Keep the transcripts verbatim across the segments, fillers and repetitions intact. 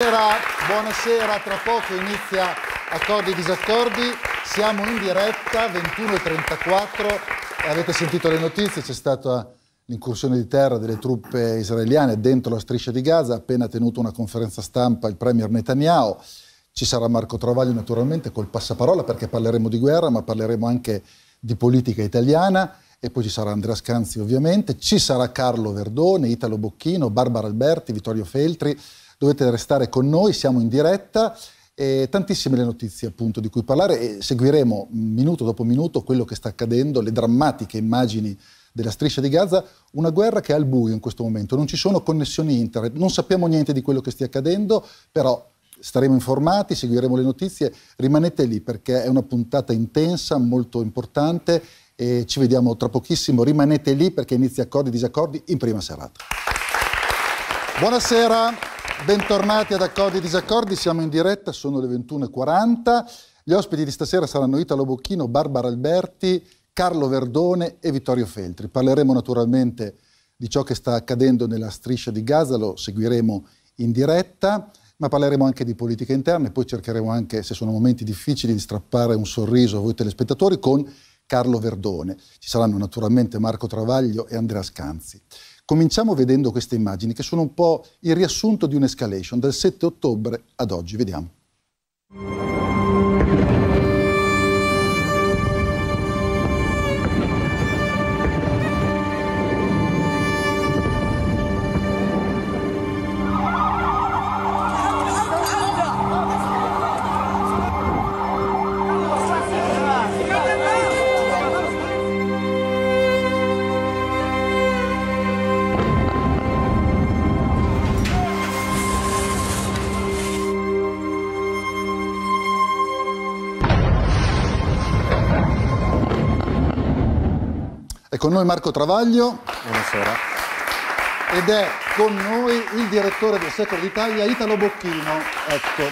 Buonasera, tra poco inizia Accordi e Disaccordi, siamo in diretta ventuno e trentaquattro, avete sentito le notizie, c'è stata l'incursione di terra delle truppe israeliane dentro la striscia di Gaza, appena tenuto una conferenza stampa il premier Netanyahu, ci sarà Marco Travaglio naturalmente col passaparola perché parleremo di guerra ma parleremo anche di politica italiana e poi ci sarà Andrea Scanzi ovviamente, ci sarà Carlo Verdone, Italo Bocchino, Barbara Alberti, Vittorio Feltri. Dovete restare con noi, siamo in diretta e tantissime le notizie appunto di cui parlare e seguiremo minuto dopo minuto quello che sta accadendo, le drammatiche immagini della striscia di Gaza, una guerra che è al buio in questo momento, non ci sono connessioni internet, non sappiamo niente di quello che stia accadendo, però staremo informati, seguiremo le notizie, rimanete lì perché è una puntata intensa, molto importante e ci vediamo tra pochissimo, rimanete lì perché inizia Accordi e Disaccordi in prima serata. Buonasera. Bentornati ad Accordi e Disaccordi, siamo in diretta, sono le ventuno e quaranta. Gli ospiti di stasera saranno Italo Bocchino, Barbara Alberti, Carlo Verdone e Vittorio Feltri. Parleremo naturalmente di ciò che sta accadendo nella striscia di Gaza, lo seguiremo in diretta, ma parleremo anche di politica interna e poi cercheremo anche, se sono momenti difficili, di strappare un sorriso a voi telespettatori con Carlo Verdone. Ci saranno naturalmente Marco Travaglio e Andrea Scanzi. Cominciamo vedendo queste immagini che sono un po' il riassunto di un'escalation dal sette ottobre ad oggi. Vediamo. Con noi Marco Travaglio. Buonasera. Ed è con noi il direttore del Secolo d'Italia, Italo Bocchino. Ecco.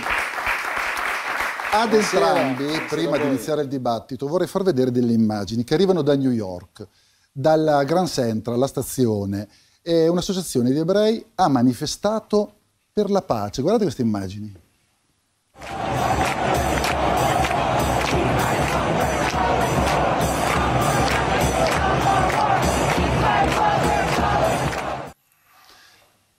Ad buonasera, entrambi, buonasera prima di iniziare il dibattito, vorrei far vedere delle immagini che arrivano da New York, dalla Grand Central, la stazione. E un'associazione di ebrei ha manifestato per la pace. Guardate queste immagini.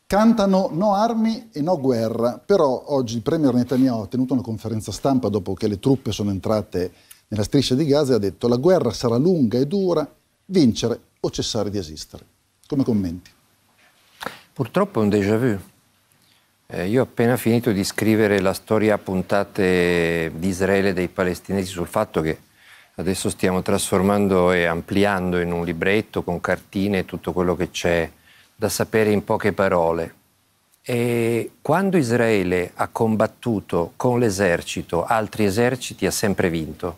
Cantano no armi e no guerra, però oggi il premier Netanyahu ha tenuto una conferenza stampa dopo che le truppe sono entrate nella striscia di Gaza e ha detto la guerra sarà lunga e dura, vincere o cessare di esistere. Come commenti? Purtroppo è un déjà vu. Eh, io ho appena finito di scrivere la storia a puntate di Israele e dei palestinesi sul fatto che adesso stiamo trasformando e ampliando in un libretto con cartine tutto quello che c'è da sapere in poche parole. E quando Israele ha combattuto con l'esercito altri eserciti ha sempre vinto,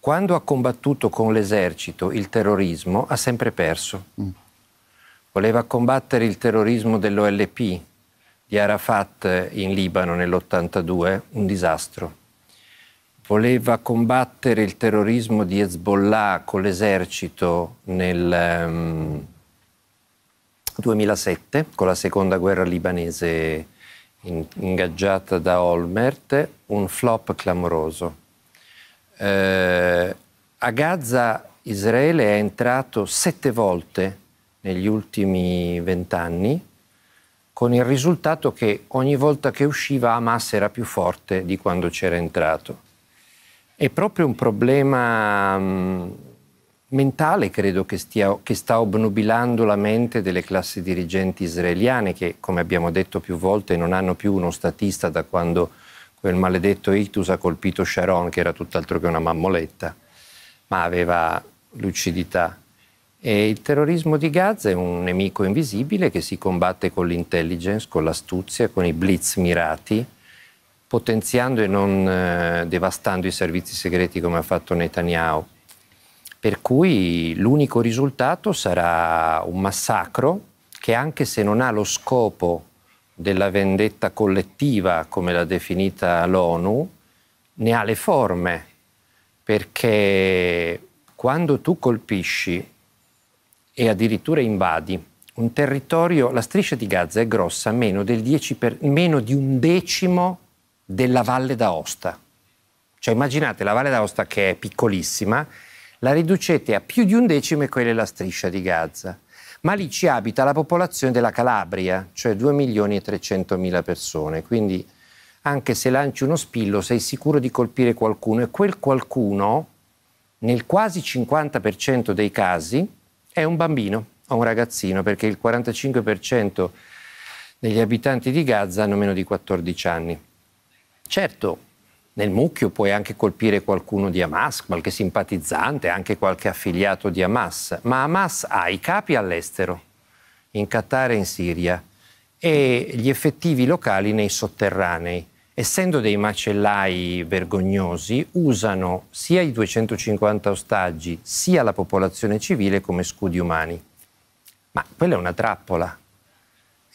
quando ha combattuto con l'esercito il terrorismo ha sempre perso. Mm. Voleva combattere il terrorismo dell'O L P di Arafat in Libano nell'ottantadue, un disastro. Voleva combattere il terrorismo di Hezbollah con l'esercito nel um, duemilasette, con la seconda guerra libanese in, ingaggiata da Olmert, un flop clamoroso. Eh, a Gaza Israele è entrato sette volte negli ultimi vent'anni, con il risultato che ogni volta che usciva Hamas era più forte di quando c'era entrato. È proprio un problema Mh, mentale credo che, stia, che sta obnubilando la mente delle classi dirigenti israeliane che, come abbiamo detto più volte, non hanno più uno statista da quando quel maledetto ictus ha colpito Sharon, che era tutt'altro che una mammoletta, ma aveva lucidità. E il terrorismo di Gaza è un nemico invisibile che si combatte con l'intelligence, con l'astuzia, con i blitz mirati, potenziando e non eh, devastando i servizi segreti come ha fatto Netanyahu. Per cui l'unico risultato sarà un massacro che, anche se non ha lo scopo della vendetta collettiva come l'ha definita l'ONU, ne ha le forme, perché quando tu colpisci e addirittura invadi un territorio, la striscia di Gaza è grossa meno, del dieci per, meno di un decimo della Valle d'Aosta. Cioè immaginate la Valle d'Aosta, che è piccolissima, la riducete a più di un decimo e quella è la striscia di Gaza. Ma lì ci abita la popolazione della Calabria, cioè due milioni e trecentomila persone. Quindi anche se lanci uno spillo sei sicuro di colpire qualcuno, e quel qualcuno nel quasi cinquanta per cento dei casi è un bambino o un ragazzino, perché il quarantacinque per cento degli abitanti di Gaza hanno meno di quattordici anni. Certo, nel mucchio puoi anche colpire qualcuno di Hamas, qualche simpatizzante, anche qualche affiliato di Hamas, ma Hamas ha i capi all'estero, in Qatar e in Siria, e gli effettivi locali nei sotterranei. Essendo dei macellai vergognosi, usano sia i duecentocinquanta ostaggi, sia la popolazione civile come scudi umani. Ma quella è una trappola.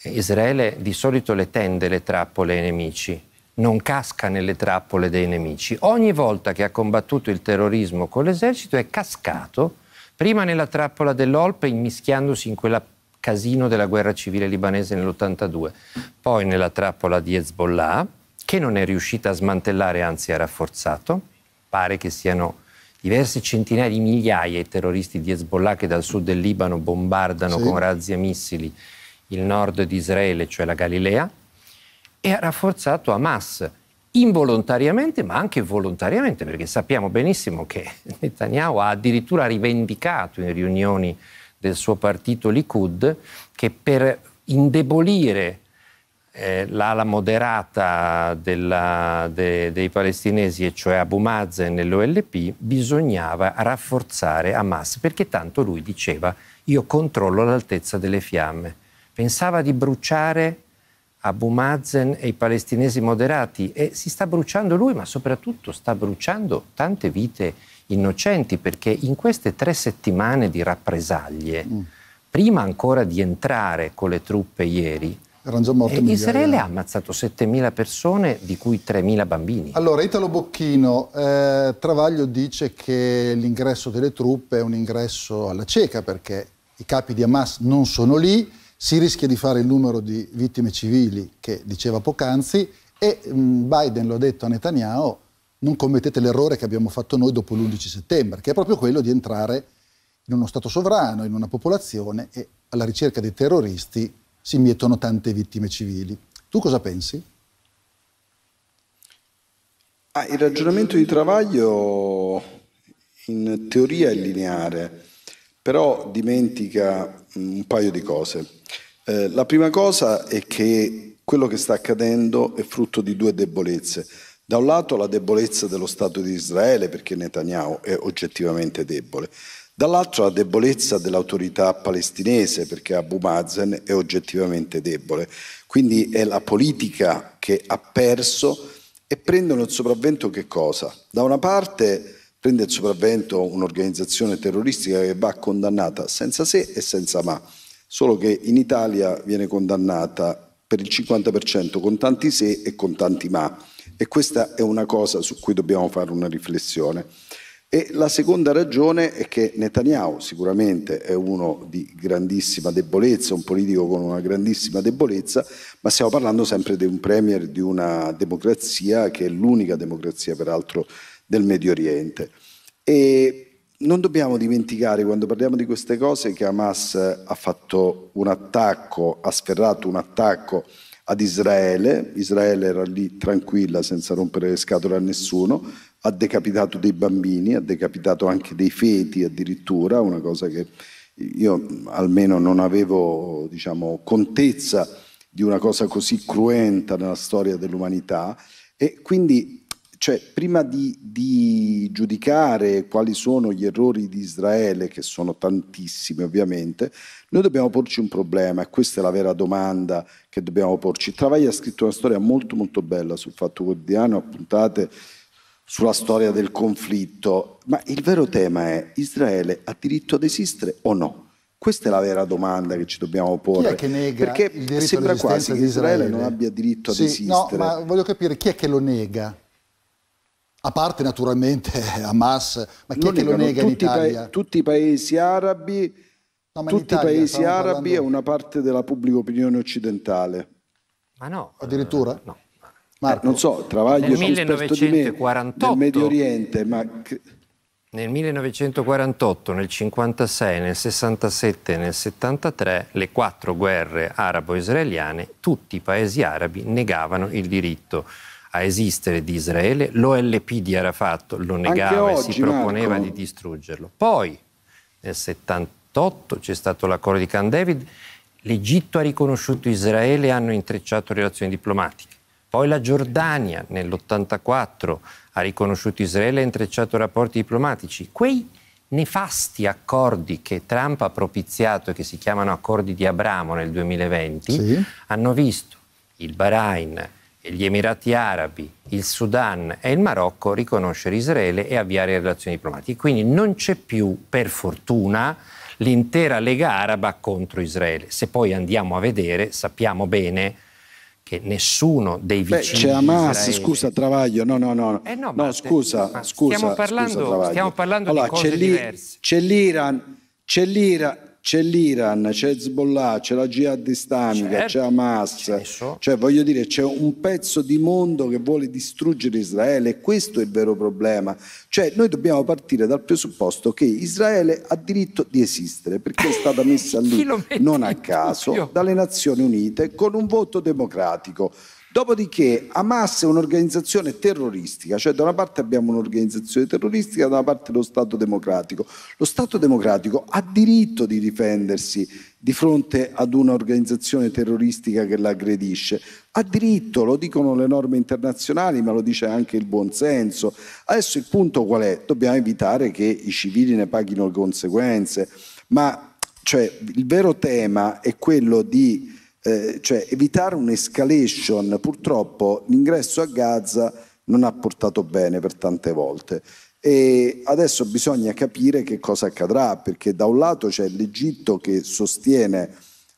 Israele di solito le tende le trappole ai nemici. Non casca nelle trappole dei nemici. Ogni volta che ha combattuto il terrorismo con l'esercito è cascato, prima nella trappola dell'Olpe, immischiandosi in quel casino della guerra civile libanese nell'ottantadue, poi nella trappola di Hezbollah, che non è riuscita a smantellare, anzi ha rafforzato. Pare che siano diverse centinaia di migliaia i terroristi di Hezbollah che dal sud del Libano bombardano, sì, con razzi e missili il nord di Israele, cioè la Galilea. E ha rafforzato Hamas involontariamente, ma anche volontariamente, perché sappiamo benissimo che Netanyahu ha addirittura rivendicato in riunioni del suo partito Likud che per indebolire eh, l'ala moderata della, de, dei palestinesi, e cioè Abu Mazen e l'O L P, bisognava rafforzare Hamas, perché tanto lui diceva io controllo l'altezza delle fiamme. Pensava di bruciare Abu Mazen e i palestinesi moderati, e si sta bruciando lui, ma soprattutto sta bruciando tante vite innocenti, perché in queste tre settimane di rappresaglie, mm. prima ancora di entrare con le truppe ieri, erano già morte migliaia. Israele ha ammazzato settemila persone, di cui tremila bambini. Allora, Italo Bocchino, eh, Travaglio dice che l'ingresso delle truppe è un ingresso alla cieca, perché i capi di Hamas non sono lì, si rischia di fare il numero di vittime civili che diceva poc'anzi, e Biden lo ha detto a Netanyahu: non commettete l'errore che abbiamo fatto noi dopo l'undici settembre, che è proprio quello di entrare in uno Stato sovrano, in una popolazione, e alla ricerca dei terroristi si mietono tante vittime civili. Tu cosa pensi? Ah, il ragionamento di Travaglio in teoria è lineare, però dimentica un paio di cose. Eh, la prima cosa è che quello che sta accadendo è frutto di due debolezze. Da un lato la debolezza dello Stato di Israele, perché Netanyahu è oggettivamente debole. Dall'altro la debolezza dell'autorità palestinese, perché Abu Mazen è oggettivamente debole. Quindi è la politica che ha perso, e prendono il sopravvento che cosa? Da una parte prende il sopravvento un'organizzazione terroristica che va condannata senza se e senza ma, solo che in Italia viene condannata per il cinquanta per cento con tanti se e con tanti ma, e questa è una cosa su cui dobbiamo fare una riflessione. E la seconda ragione è che Netanyahu sicuramente è uno di grandissima debolezza, un politico con una grandissima debolezza, ma stiamo parlando sempre di un premier di una democrazia che è l'unica democrazia peraltro del Medio Oriente. E non dobbiamo dimenticare, quando parliamo di queste cose, che Hamas ha fatto un attacco, ha sferrato un attacco ad Israele. Israele era lì tranquilla, senza rompere le scatole a nessuno, ha decapitato dei bambini, ha decapitato anche dei feti addirittura, una cosa che io almeno non avevo, diciamo, contezza di una cosa così cruenta nella storia dell'umanità. E quindi, cioè, prima di, di giudicare quali sono gli errori di Israele, che sono tantissimi ovviamente, noi dobbiamo porci un problema, e questa è la vera domanda che dobbiamo porci. Travaglio ha scritto una storia molto molto bella sul Fatto Quotidiano, a puntate, sulla storia del conflitto, ma il vero tema è: Israele ha diritto ad esistere o no? Questa è la vera domanda che ci dobbiamo porre. Chi è che nega? Perché sembra quasi che Israele, Israele non abbia diritto ad sì, esistere. No, ma voglio capire chi è che lo nega. A parte naturalmente Hamas, ma chi è che lo nega in Italia? Tutti i paesi arabi, No, tutti Italia, i paesi arabi parlando... e una parte della pubblica opinione occidentale. Ma no. Addirittura? No. Marco, non so, Travaglio è esperto di me nel Medio Oriente, ma... Nel millenovecentoquarantotto, nel cinquantasei, nel sessantasette e nel settantatré, le quattro guerre arabo-israeliane, tutti i paesi arabi negavano il diritto a esistere di Israele, l'O L P di Arafat lo negava oggi, e si proponeva Marco. di distruggerlo. Poi, nel settantotto, c'è stato l'accordo di Camp David, l'Egitto ha riconosciuto Israele e hanno intrecciato relazioni diplomatiche. Poi la Giordania nell'ottantaquattro ha riconosciuto Israele e ha intrecciato rapporti diplomatici. Quei nefasti accordi che Trump ha propiziato e che si chiamano accordi di Abramo nel duemilaventi, sì, hanno visto il Bahrain, gli Emirati Arabi, il Sudan e il Marocco riconoscere Israele e avviare relazioni diplomatiche. Quindi non c'è più, per fortuna, l'intera Lega Araba contro Israele. Se poi andiamo a vedere, sappiamo bene... che nessuno dei vicini... Beh, c'è Hamas, scusa Travaglio, no, no, no, eh no, ma no scusa, ma scusa, stiamo parlando, scusa, stiamo parlando allora, di cose diverse. C'è l'Iran, c'è l'Iran, c'è l'Iran, c'è Hezbollah, c'è la Jihad islamica, c'è Hamas, cioè voglio dire c'è un pezzo di mondo che vuole distruggere Israele e questo è il vero problema. Cioè noi dobbiamo partire dal presupposto che Israele ha diritto di esistere perché è stata messa lì non a caso dalle Nazioni Unite con un voto democratico. Dopodiché Hamas è un'organizzazione terroristica, cioè da una parte abbiamo un'organizzazione terroristica, da una parte lo Stato democratico. Lo Stato democratico ha diritto di difendersi di fronte ad un'organizzazione terroristica che l'aggredisce. Ha diritto, lo dicono le norme internazionali, ma lo dice anche il buonsenso. Adesso il punto qual è? Dobbiamo evitare che i civili ne paghino le conseguenze, ma cioè, il vero tema è quello di... Eh, cioè evitare un'escalation. Purtroppo l'ingresso a Gaza non ha portato bene per tante volte e adesso bisogna capire che cosa accadrà, perché da un lato c'è l'Egitto che sostiene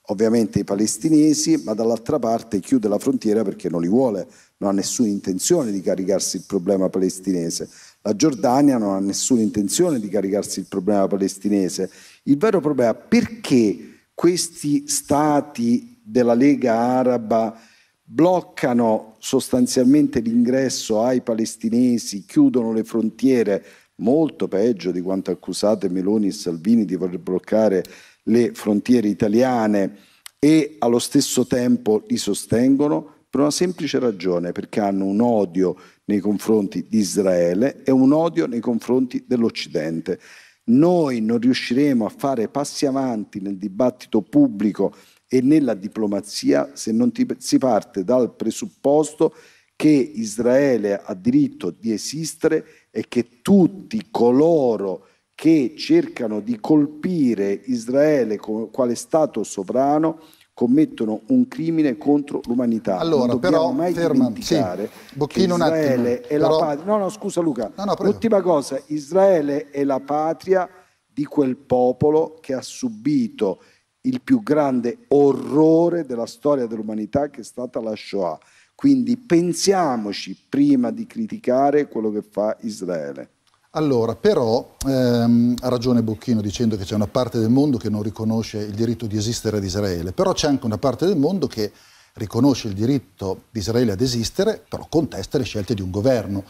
ovviamente i palestinesi, ma dall'altra parte chiude la frontiera perché non li vuole, non ha nessuna intenzione di caricarsi il problema palestinese. La Giordania non ha nessuna intenzione di caricarsi il problema palestinese. Il vero problema è perché questi stati della Lega Araba bloccano sostanzialmente l'ingresso ai palestinesi, chiudono le frontiere, molto peggio di quanto accusate Meloni e Salvini di voler bloccare le frontiere italiane, e allo stesso tempo li sostengono per una semplice ragione, perché hanno un odio nei confronti di Israele e un odio nei confronti dell'Occidente. Noi non riusciremo a fare passi avanti nel dibattito pubblico e nella diplomazia se non ti, si parte dal presupposto che Israele ha diritto di esistere e che tutti coloro che cercano di colpire Israele come, quale Stato sovrano commettono un crimine contro l'umanità. Allora, non dobbiamo però, mai ferma, dimenticare sì, Bocchino che Israele attimo, è però... la patria... No, no, scusa Luca. No, no, l'ultima cosa, Israele è la patria di quel popolo che ha subito il più grande orrore della storia dell'umanità, che è stata la Shoah. Quindi pensiamoci prima di criticare quello che fa Israele. Allora, però, ehm, ha ragione Bocchino dicendo che c'è una parte del mondo che non riconosce il diritto di esistere di Israele, però c'è anche una parte del mondo che riconosce il diritto di Israele ad esistere, però contesta le scelte di un governo.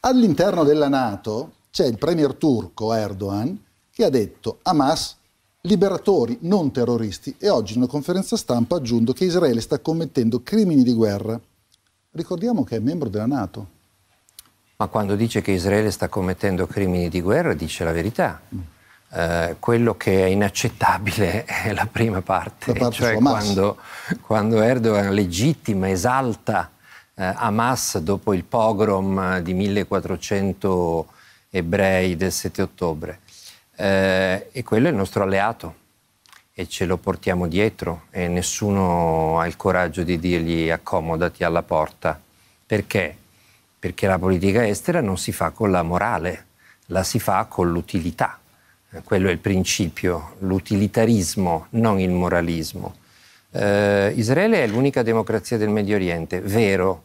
All'interno della NATO c'è il premier turco Erdogan che ha detto Hamas liberatori, non terroristi, e oggi in una conferenza stampa ha aggiunto che Israele sta commettendo crimini di guerra. Ricordiamo che è membro della NATO. Ma quando dice che Israele sta commettendo crimini di guerra dice la verità. Mm. Eh, quello che è inaccettabile è la prima parte, la parte cioè quando, quando Erdogan legittima, esalta eh, Hamas dopo il pogrom di millequattrocento ebrei del sette ottobre. Eh, e quello è il nostro alleato e ce lo portiamo dietro e nessuno ha il coraggio di dirgli accomodati alla porta. Perché? Perché la politica estera non si fa con la morale, la si fa con l'utilità. Eh, quello è il principio, l'utilitarismo, non il moralismo. Eh, Israele è l'unica democrazia del Medio Oriente, vero,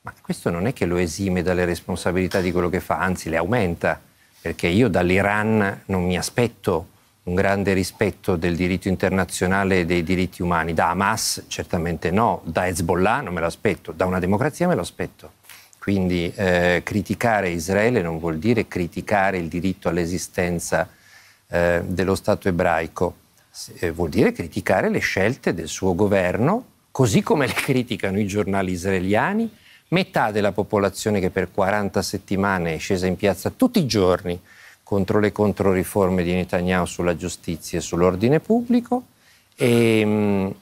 ma questo non è che lo esime dalle responsabilità di quello che fa, anzi le aumenta. Perché io dall'Iran non mi aspetto un grande rispetto del diritto internazionale e dei diritti umani? Da Hamas certamente no, da Hezbollah non me lo aspetto, da una democrazia me lo aspetto. Quindi eh, criticare Israele non vuol dire criticare il diritto all'esistenza eh, dello Stato ebraico, eh, vuol dire criticare le scelte del suo governo, così come le criticano i giornali israeliani. Metà della popolazione che per quaranta settimane è scesa in piazza tutti i giorni contro le controriforme di Netanyahu sulla giustizia e sull'ordine pubblico, e,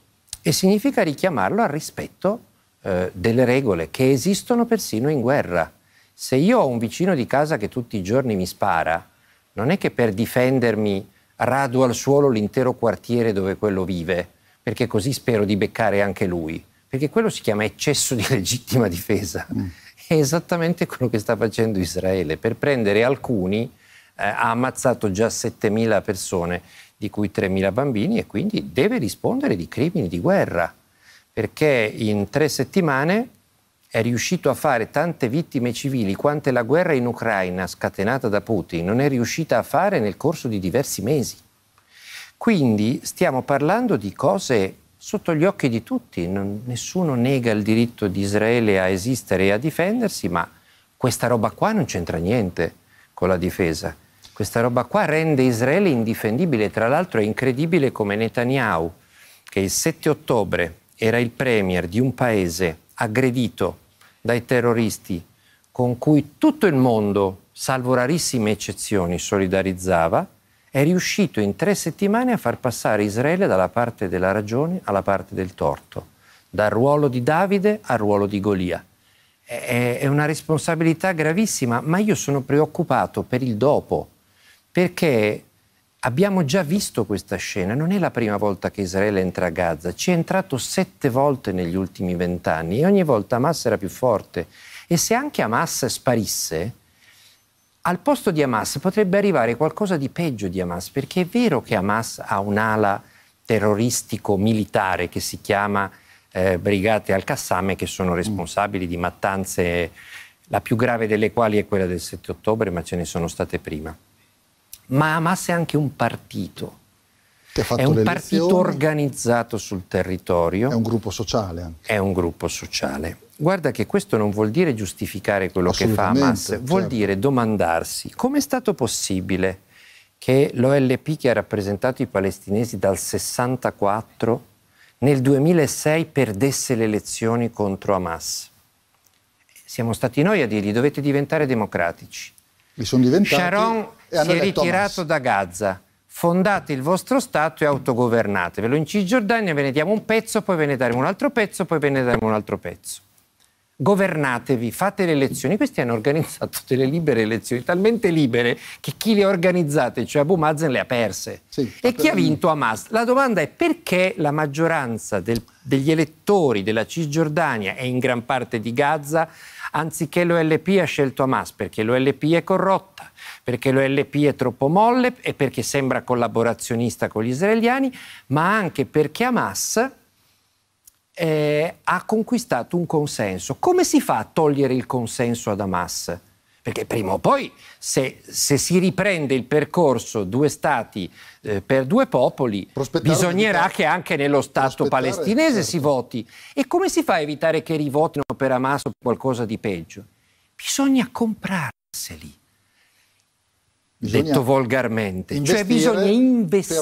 e significa richiamarlo al rispetto eh, delle regole che esistono persino in guerra. Se io ho un vicino di casa che tutti i giorni mi spara, non è che per difendermi rado al suolo l'intero quartiere dove quello vive, perché così spero di beccare anche lui, perché quello si chiama eccesso di legittima difesa. Mm. È esattamente quello che sta facendo Israele. Per prendere alcuni Eh, ha ammazzato già settemila persone, di cui tremila bambini, e quindi deve rispondere di crimini di guerra, perché in tre settimane è riuscito a fare tante vittime civili quante la guerra in Ucraina, scatenata da Putin, non è riuscita a fare nel corso di diversi mesi. Quindi stiamo parlando di cose sotto gli occhi di tutti, non, nessuno nega il diritto di Israele a esistere e a difendersi, ma questa roba qua non c'entra niente con la difesa. Questa roba qua rende Israele indifendibile. Tra l'altro è incredibile come Netanyahu, che il sette ottobre era il premier di un paese aggredito dai terroristi con cui tutto il mondo, salvo rarissime eccezioni, solidarizzava, è riuscito in tre settimane a far passare Israele dalla parte della ragione alla parte del torto, dal ruolo di Davide al ruolo di Golia. È una responsabilità gravissima, ma io sono preoccupato per il dopo, perché abbiamo già visto questa scena. Non è la prima volta che Israele entra a Gaza, ci è entrato sette volte negli ultimi vent'anni e ogni volta Hamas era più forte. E se anche Hamas sparisse, al posto di Hamas potrebbe arrivare qualcosa di peggio di Hamas, perché è vero che Hamas ha un'ala terroristico-militare che si chiama Eh, brigate al-Qassam, che sono responsabili di mattanze, la più grave delle quali è quella del sette ottobre, ma ce ne sono state prima. Ma Hamas è anche un partito, che ha fatto è un partito organizzato sul territorio. È un gruppo sociale. Anche. È un gruppo sociale. Guarda che questo non vuol dire giustificare quello che fa Hamas, certo. Vuol dire domandarsi come è stato possibile che l'O L P, che ha rappresentato i palestinesi dal sessantaquattro, nel duemilasei perdesse le elezioni contro Hamas. Siamo stati noi a dirgli: dovete diventare democratici. Li sono diventati. Sharon si è ritirato da Gaza. Fondate il vostro Stato e autogovernatevelo. In Cisgiordania ve ne diamo un pezzo, poi ve ne daremo un altro pezzo, poi ve ne daremo un altro pezzo. Governatevi, fate le elezioni. Questi hanno organizzato delle libere elezioni, talmente libere che chi le ha organizzate, cioè Abu Mazen, le ha perse. Sì, e chi ha vinto? Hamas. La domanda è: perché la maggioranza del, degli elettori della Cisgiordania e in gran parte di Gaza, anziché l'O L P, ha scelto Hamas? Perché l'O L P è corrotta, perché l'O L P è troppo molle e perché sembra collaborazionista con gli israeliani, ma anche perché Hamas Eh, ha conquistato un consenso. Come si fa a togliere il consenso ad Hamas? Perché prima o poi, se, se si riprende il percorso due stati eh, per due popoli, bisognerà che anche nello Stato palestinese, certo, si voti. E come si fa a evitare che rivotino per Hamas o qualcosa di peggio? Bisogna comprarseli. Bisogna, detto volgarmente, cioè bisogna investire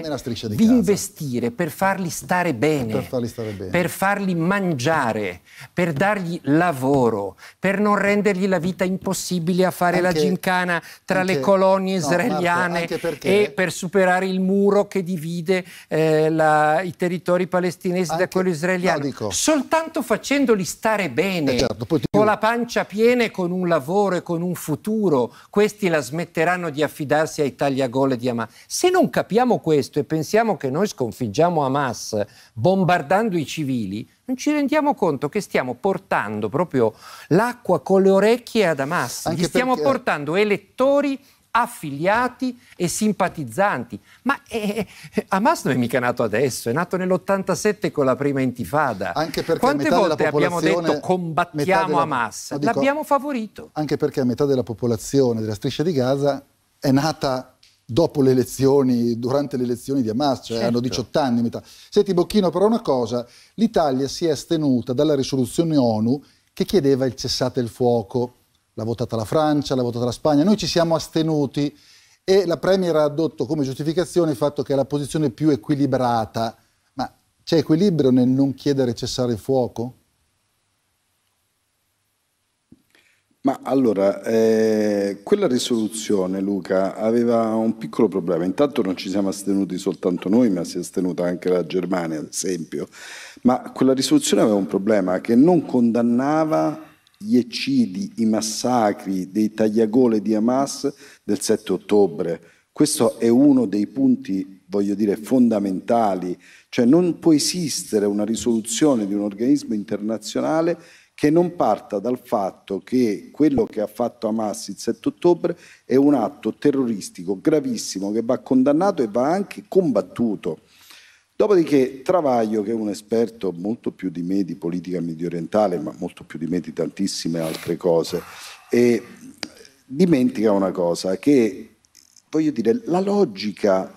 per, la vita, di investire per farli stare bene, per farli stare bene, per farli mangiare, per dargli lavoro, per non rendergli la vita impossibile a fare anche la gincana tra anche, le colonie israeliane, no, Marco, perché, e per superare il muro che divide eh, la, i territori palestinesi anche da quello israeliano. No, dico, soltanto facendoli stare bene, eh certo, poi ti... con la pancia piena e con un lavoro e con un futuro, questi la smetteranno di affidarsi ai tagliagole di Hamas. Se non capiamo questo e pensiamo che noi sconfiggiamo Hamas bombardando i civili, non ci rendiamo conto che stiamo portando proprio l'acqua con le orecchie ad Hamas. Anche Gli stiamo perché... portando elettori, affiliati e simpatizzanti. Ma eh, Hamas non è mica nato adesso, è nato nell'ottantasette con la prima intifada. Anche perché quante volte abbiamo detto combattiamo della, Hamas? Dico, l'abbiamo favorito. Anche perché metà della popolazione della striscia di Gaza è nata dopo le elezioni, durante le elezioni di Hamas, cioè certo. Hanno diciotto anni metà. Senti Bocchino, però una cosa, l'Italia si è astenuta dalla risoluzione ONU che chiedeva il cessate il fuoco, l'ha votata la Francia, l'ha votata la Spagna, noi ci siamo astenuti e la Premier ha addotto come giustificazione il fatto che è la posizione più equilibrata, ma c'è equilibrio nel non chiedere cessare il fuoco? Ma allora, eh, quella risoluzione, Luca, aveva un piccolo problema. Intanto non ci siamo astenuti soltanto noi, ma si è astenuta anche la Germania, ad esempio. Ma quella risoluzione aveva un problema, che non condannava gli eccidi, i massacri dei tagliagole di Hamas del sette ottobre. Questo è uno dei punti, voglio dire, fondamentali. Cioè non può esistere una risoluzione di un organismo internazionale che non parta dal fatto che quello che ha fatto Hamas il sette ottobre è un atto terroristico gravissimo che va condannato e va anche combattuto. Dopodiché Travaglio, che è un esperto molto più di me di politica mediorientale, ma molto più di me di tantissime altre cose, e dimentica una cosa, che voglio dire, la logica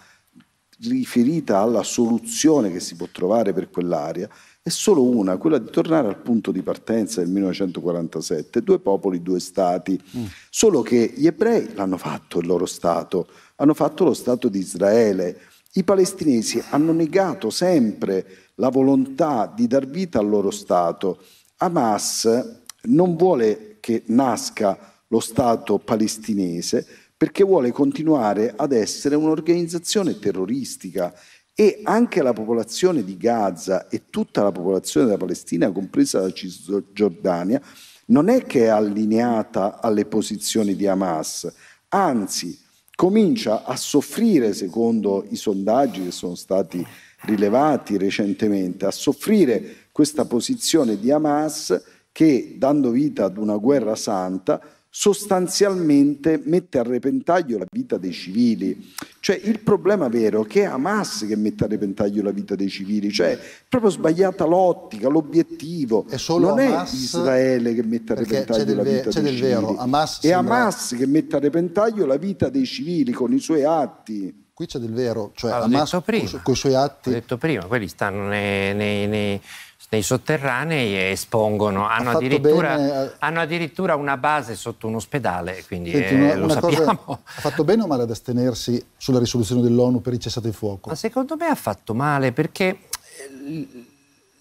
riferita alla soluzione che si può trovare per quell'area è solo una, quella di tornare al punto di partenza del millenovecentoquarantasette, due popoli, due stati. Mm. Solo che gli ebrei l'hanno fatto il loro stato, hanno fatto lo stato di Israele. I palestinesi hanno negato sempre la volontà di dar vita al loro stato. Hamas non vuole che nasca lo stato palestinese perché vuole continuare ad essere un'organizzazione terroristica. E anche la popolazione di Gaza e tutta la popolazione della Palestina, compresa la Cisgiordania, non è che è allineata alle posizioni di Hamas, anzi comincia a soffrire, secondo i sondaggi che sono stati rilevati recentemente, a soffrire questa posizione di Hamas che, dando vita ad una guerra santa, sostanzialmente mette a repentaglio la vita dei civili. Cioè il problema vero è che è Hamas che mette a repentaglio la vita dei civili, cioè è proprio sbagliata l'ottica, l'obiettivo, non Hamas, è Israele che mette a repentaglio la vita dei del vero. civili, Hamas è sembra... Hamas che mette a repentaglio la vita dei civili con i suoi atti. Qui c'è del vero, cioè ah, Hamas con i suoi atti. L'ho detto prima, quelli stanno nei... nei, nei... nei sotterranei e espongono, hanno, ha addirittura, bene... hanno addirittura una base sotto un ospedale, quindi Senti, eh, una, lo una sappiamo. Cosa, ha fatto bene o male ad astenersi sulla risoluzione dell'ONU per il cessate il fuoco? Ma secondo me ha fatto male, perché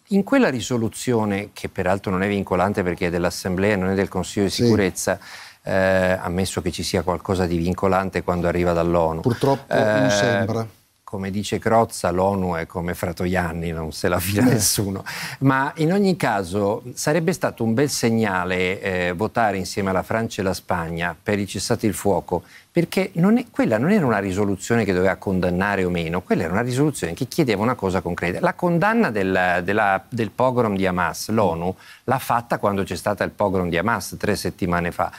in quella risoluzione, che peraltro non è vincolante perché è dell'Assemblea, non è del Consiglio di Sicurezza, sì. Eh, ammesso che ci sia qualcosa di vincolante quando arriva dall'ONU. Purtroppo eh, non sembra. Come dice Crozza, l'ONU è come Fratoianni, non se la fila nessuno. Ma in ogni caso sarebbe stato un bel segnale eh, votare insieme alla Francia e alla Spagna per il cessate il fuoco, perché non è, quella non era una risoluzione che doveva condannare o meno, quella era una risoluzione che chiedeva una cosa concreta. La condanna del, della, del pogrom di Hamas, l'ONU l'ha fatta quando c'è stato il pogrom di Hamas tre settimane fa.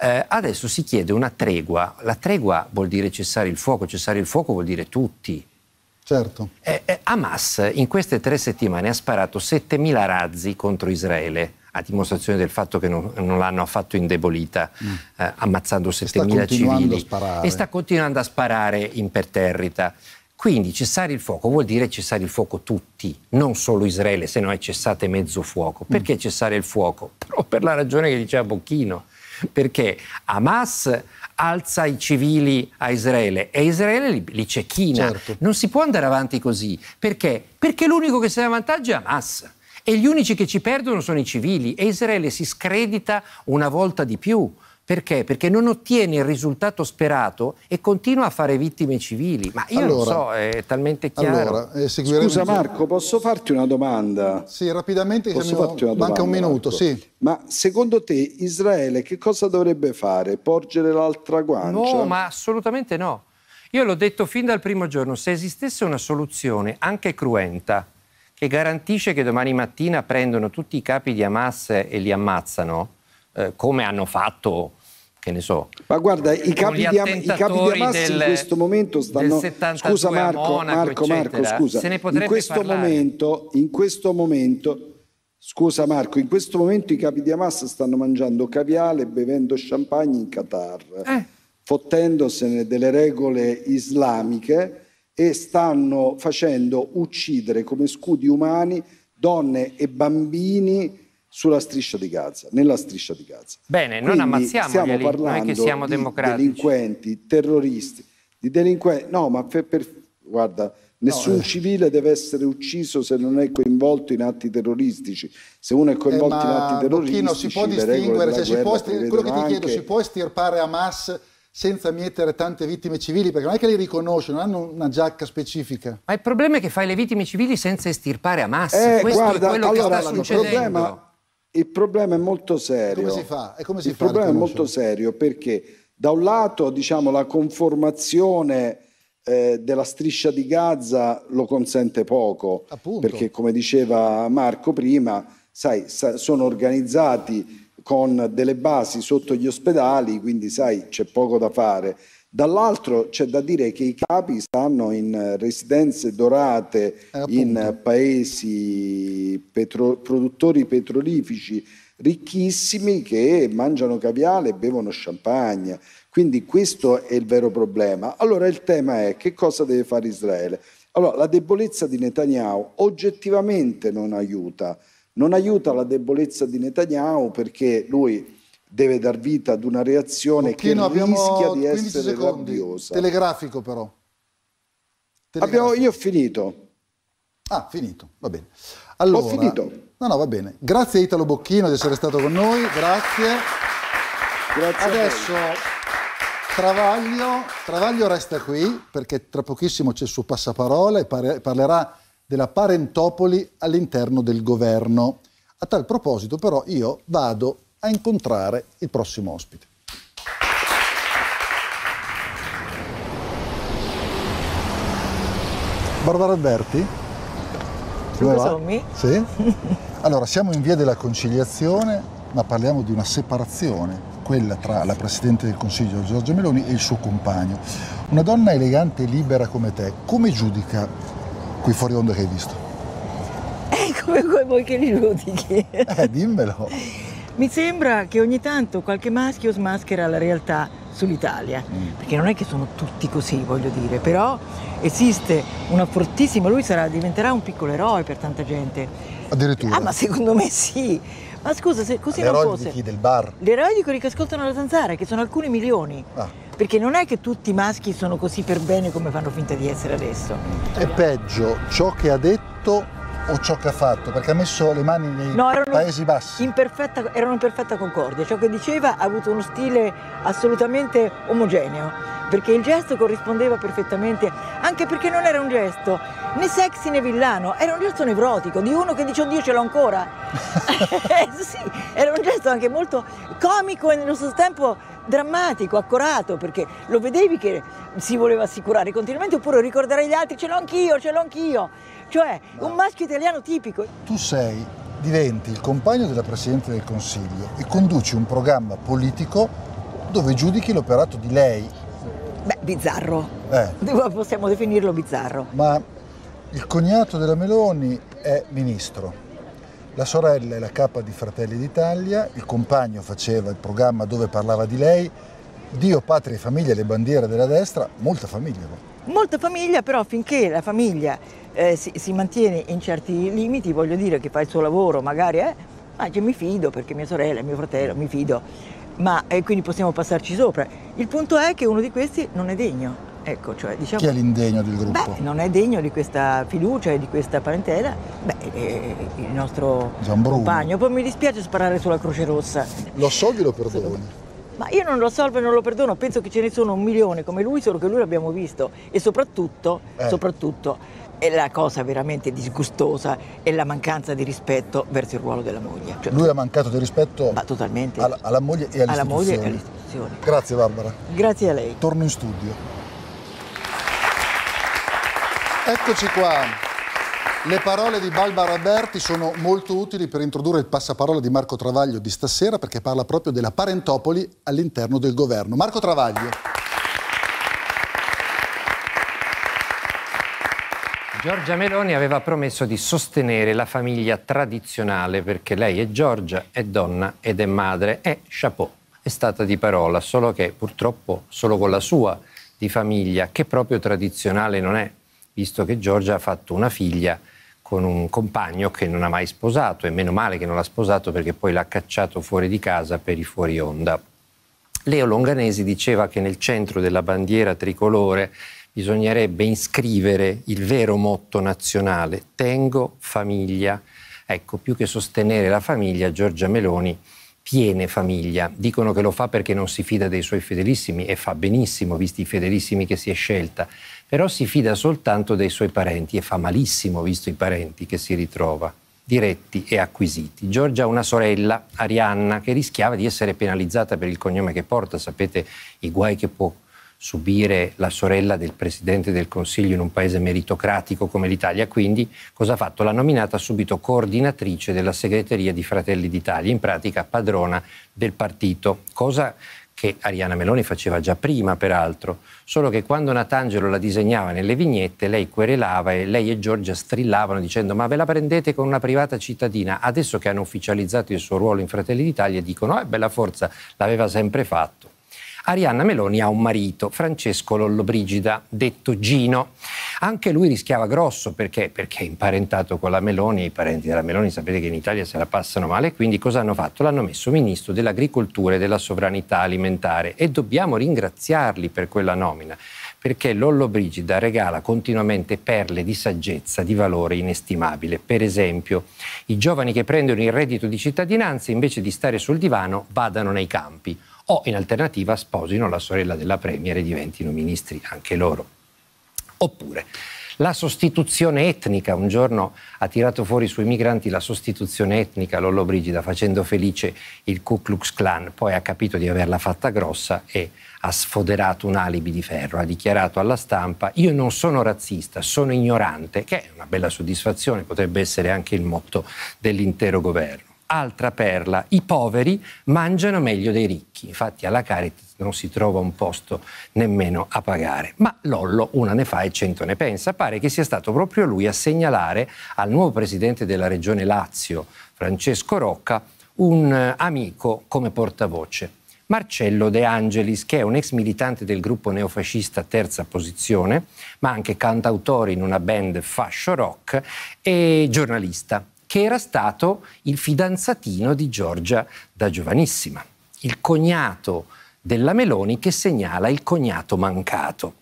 Eh, adesso si chiede una tregua, la tregua vuol dire cessare il fuoco, cessare il fuoco vuol dire tutti. Certo. Eh, eh, Hamas in queste tre settimane ha sparato settemila razzi contro Israele, a dimostrazione del fatto che non, non l'hanno affatto indebolita, mm. eh, ammazzando settemila civili. E sta continuando a sparare imperterrita. Quindi cessare il fuoco vuol dire cessare il fuoco tutti, non solo Israele, se no è cessate mezzo fuoco. Perché mm. cessare il fuoco? Però per la ragione che diceva Bocchino. Perché Hamas alza i civili a Israele e Israele li, li cecchina. Certo. Non si può andare avanti così. Perché? Perché l'unico che se ne vantaggio è Hamas e gli unici che ci perdono sono i civili e Israele si scredita una volta di più. Perché? Perché non ottiene il risultato sperato e continua a fare vittime civili. Ma io allora, non so, è talmente chiaro. Allora, eh, Scusa Marco, posso farti una domanda? Sì, rapidamente, posso farti una domanda, manca un minuto. Sì. Ma secondo te Israele che cosa dovrebbe fare? Porgere l'altra guancia? No, ma assolutamente no. Io l'ho detto fin dal primo giorno, se esistesse una soluzione anche cruenta che garantisce che domani mattina prendono tutti i capi di Hamas e li ammazzano, eh, come hanno fatto... Che ne so. Ma guarda, i capi, di, i capi di Hamas del, in questo momento stanno... Scusa Marco, Monaco, Marco, Marco, scusa. Se ne in, questo momento, in questo momento, scusa Marco, in questo momento i capi di Hamas stanno mangiando caviale e bevendo champagne in Qatar. Eh. fottendosene delle regole islamiche, e stanno facendo uccidere come scudi umani donne e bambini sulla striscia di Gaza, nella striscia di Gaza. Bene, quindi non ammazziamo, stiamo lì, parlando noi che siamo di democratici. Delinquenti, terroristi, di delinquenti. No, ma per, per, guarda, nessun no, eh. civile deve essere ucciso se non è coinvolto in atti terroristici. Se uno è coinvolto eh, in atti terroristici, Bocchino, si può distinguere, se si può estir- quello che ti chiedo, anche... si può estirpare Hamas senza mietere tante vittime civili? Perché non è che le riconosci, non hanno una giacca specifica. Ma il problema è che fai le vittime civili senza estirpare Hamas. Eh, Questo guarda, è quello allora, che sta succedendo. Problema... Il problema è molto serio. Come si fa? E come si Il fa problema è molto serio perché da un lato, diciamo, la conformazione eh, della striscia di Gaza lo consente poco. Appunto. Perché, come diceva Marco prima, sai, sa, sono organizzati con delle basi sotto gli ospedali, quindi sai, c'è poco da fare. Dall'altro c'è da dire che i capi stanno in residenze dorate, eh, in paesi petro- produttori petrolifici ricchissimi che mangiano caviale e bevono champagne. Quindi questo è il vero problema. Allora il tema è: che cosa deve fare Israele? Allora la debolezza di Netanyahu oggettivamente non aiuta. Non aiuta la debolezza di Netanyahu perché lui... deve dar vita ad una reazione Bocchino, che rischia di essere rabbiosa. Telegrafico però. Telegrafico. Abbiamo, io ho finito. Ah, finito, va bene. Allora, ho finito. No, no, va bene. Grazie a Italo Bocchino di essere stato con noi, grazie. Grazie. Adesso Travaglio, Travaglio resta qui perché tra pochissimo c'è il suo passaparola e par- parlerà della parentopoli all'interno del governo. A tal proposito però io vado a incontrare il prossimo ospite. Barbara Alberti? Scusami. Sì. Allora, siamo in via della conciliazione, ma parliamo di una separazione, quella tra la Presidente del Consiglio Giorgia Meloni e il suo compagno. Una donna elegante e libera come te, come giudica qui fuori onda che hai visto? Eh, come vuoi che li giudichi? Eh, dimmelo. Mi sembra che ogni tanto qualche maschio smaschera la realtà sull'Italia, mm. perché non è che sono tutti così, voglio dire, però esiste una fortissima, lui sarà, diventerà un piccolo eroe per tanta gente. Addirittura? Ah, ma secondo me sì. Ma scusa, se così non fosse... L'eroe di chi? Del bar? L'eroe di quelli che ascoltano la Zanzara, che sono alcuni milioni. Ah. Perché non è che tutti i maschi sono così per bene come fanno finta di essere adesso. È peggio ciò che ha detto... o ciò che ha fatto, perché ha messo le mani nei no, erano Paesi Bassi. In perfetta, erano in perfetta concordia, ciò che diceva ha avuto uno stile assolutamente omogeneo, perché il gesto corrispondeva perfettamente, anche perché non era un gesto né sexy né villano, era un gesto nevrotico, di uno che dice oddio ce l'ho ancora. eh, sì, era un gesto anche molto comico e nello stesso tempo drammatico, accorato, perché lo vedevi che si voleva assicurare continuamente oppure ricordare agli altri ce l'ho anch'io, ce l'ho anch'io. Cioè, no. Un maschio italiano tipico. Tu sei, diventi il compagno della Presidente del Consiglio e conduci un programma politico dove giudichi l'operato di lei. Beh, bizzarro. Eh. Possiamo definirlo bizzarro. Ma il cognato della Meloni è ministro. La sorella è la capa di Fratelli d'Italia, il compagno faceva il programma dove parlava di lei, Dio, patria e famiglia, le bandiere della destra, molta famiglia. Molta famiglia, però finché la famiglia eh, si, si mantiene in certi limiti, voglio dire che fa il suo lavoro, magari, eh, ma cioè, mi fido perché mia sorella, mio fratello, mi fido, ma eh, quindi possiamo passarci sopra. Il punto è che uno di questi non è degno. Ecco, cioè, diciamo, chi è l'indegno del gruppo? Beh, non è degno di questa fiducia e di questa parentela, beh, eh, il nostro compagno. Poi mi dispiace sparare sulla Croce Rossa. Lo solvi o lo perdoni? Ma io non lo solvo e non lo perdono, penso che ce ne sono un milione come lui, solo che lui l'abbiamo visto. E soprattutto, eh. soprattutto, è la cosa veramente disgustosa è la mancanza di rispetto verso il ruolo della moglie. Cioè, lui ha mancato di rispetto? Ma totalmente. Alla, alla moglie e alla moglie e all'istituzione. Grazie Barbara. Grazie a lei. Torno in studio. Eccoci qua, le parole di Barbara Alberti sono molto utili per introdurre il passaparola di Marco Travaglio di stasera perché parla proprio della parentopoli all'interno del governo. Marco Travaglio. Giorgia Meloni aveva promesso di sostenere la famiglia tradizionale perché lei è Giorgia, è donna ed è madre, è chapeau. è stata di parola, solo che purtroppo solo con la sua di famiglia, che proprio tradizionale non è, visto che Giorgia ha fatto una figlia con un compagno che non ha mai sposato, e meno male che non l'ha sposato perché poi l'ha cacciato fuori di casa per i fuori onda. Leo Longanesi diceva che nel centro della bandiera tricolore bisognerebbe iscrivere il vero motto nazionale, tengo famiglia. Ecco, più che sostenere la famiglia, Giorgia Meloni tiene famiglia. Dicono che lo fa perché non si fida dei suoi fedelissimi, e fa benissimo, visti i fedelissimi che si è scelta, però si fida soltanto dei suoi parenti e fa malissimo, visto i parenti che si ritrova, diretti e acquisiti. Giorgia ha una sorella, Arianna, che rischiava di essere penalizzata per il cognome che porta. Sapete i guai che può subire la sorella del Presidente del Consiglio in un paese meritocratico come l'Italia. Quindi cosa ha fatto? L'ha nominata subito coordinatrice della segreteria di Fratelli d'Italia, in pratica padrona del partito, cosa che Arianna Meloni faceva già prima peraltro, solo che quando Natangelo la disegnava nelle vignette lei querelava, e lei e Giorgia strillavano dicendo ma ve la prendete con una privata cittadina. Adesso che hanno ufficializzato il suo ruolo in Fratelli d'Italia dicono eh bella forza, l'aveva sempre fatto. Arianna Meloni ha un marito, Francesco Lollobrigida, detto Gino. Anche lui rischiava grosso perché, perché è imparentato con la Meloni, e i parenti della Meloni sapete che in Italia se la passano male, quindi cosa hanno fatto? L'hanno messo ministro dell'agricoltura e della sovranità alimentare, e dobbiamo ringraziarli per quella nomina, perché Lollobrigida regala continuamente perle di saggezza, di valore inestimabile. Per esempio, i giovani che prendono il reddito di cittadinanza invece di stare sul divano vadano nei campi, o in alternativa sposino la sorella della Premier e diventino ministri anche loro. Oppure la sostituzione etnica, un giorno ha tirato fuori sui migranti la sostituzione etnica Lollobrigida facendo felice il Ku Klux Klan, poi ha capito di averla fatta grossa e ha sfoderato un alibi di ferro, ha dichiarato alla stampa io non sono razzista, sono ignorante, che è una bella soddisfazione, potrebbe essere anche il motto dell'intero governo. Altra perla, i poveri mangiano meglio dei ricchi, infatti alla Caritas non si trova un posto nemmeno a pagare, ma Lollo una ne fa e cento ne pensa. Pare che sia stato proprio lui a segnalare al nuovo presidente della regione Lazio, Francesco Rocca, un amico come portavoce, Marcello De Angelis, che è un ex militante del gruppo neofascista Terza Posizione, ma anche cantautore in una band fascio rock e giornalista, che era stato il fidanzatino di Giorgia da giovanissima, il cognato della Meloni che segnala il cognato mancato.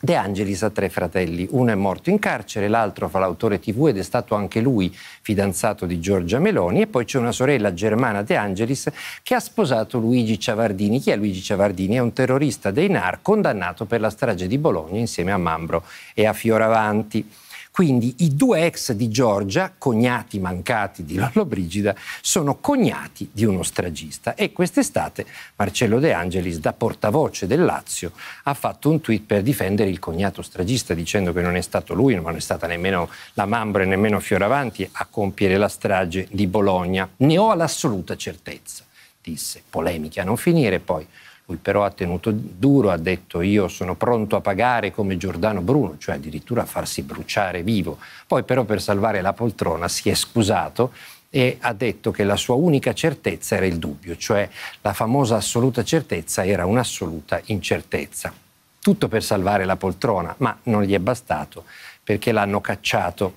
De Angelis ha tre fratelli, uno è morto in carcere, l'altro fa l'autore tivù ed è stato anche lui fidanzato di Giorgia Meloni, e poi c'è una sorella, Germana De Angelis, che ha sposato Luigi Ciavardini. Chi è Luigi Ciavardini? È un terrorista dei NAR condannato per la strage di Bologna insieme a Mambro e a Fioravanti. Quindi i due ex di Giorgia, cognati mancati di Lollobrigida, sono cognati di uno stragista, e quest'estate Marcello De Angelis, da portavoce del Lazio, ha fatto un tweet per difendere il cognato stragista dicendo che non è stato lui, non è stata nemmeno la Mambro e nemmeno Fioravanti a compiere la strage di Bologna. Ne ho l'assoluta certezza, disse. Polemiche a non finire poi. Lui però ha tenuto duro, ha detto io sono pronto a pagare come Giordano Bruno, cioè addirittura a farsi bruciare vivo. Poi però per salvare la poltrona si è scusato e ha detto che la sua unica certezza era il dubbio, cioè la famosa assoluta certezza era un'assoluta incertezza. Tutto per salvare la poltrona, ma non gli è bastato perché l'hanno cacciato.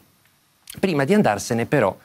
Prima di andarsene però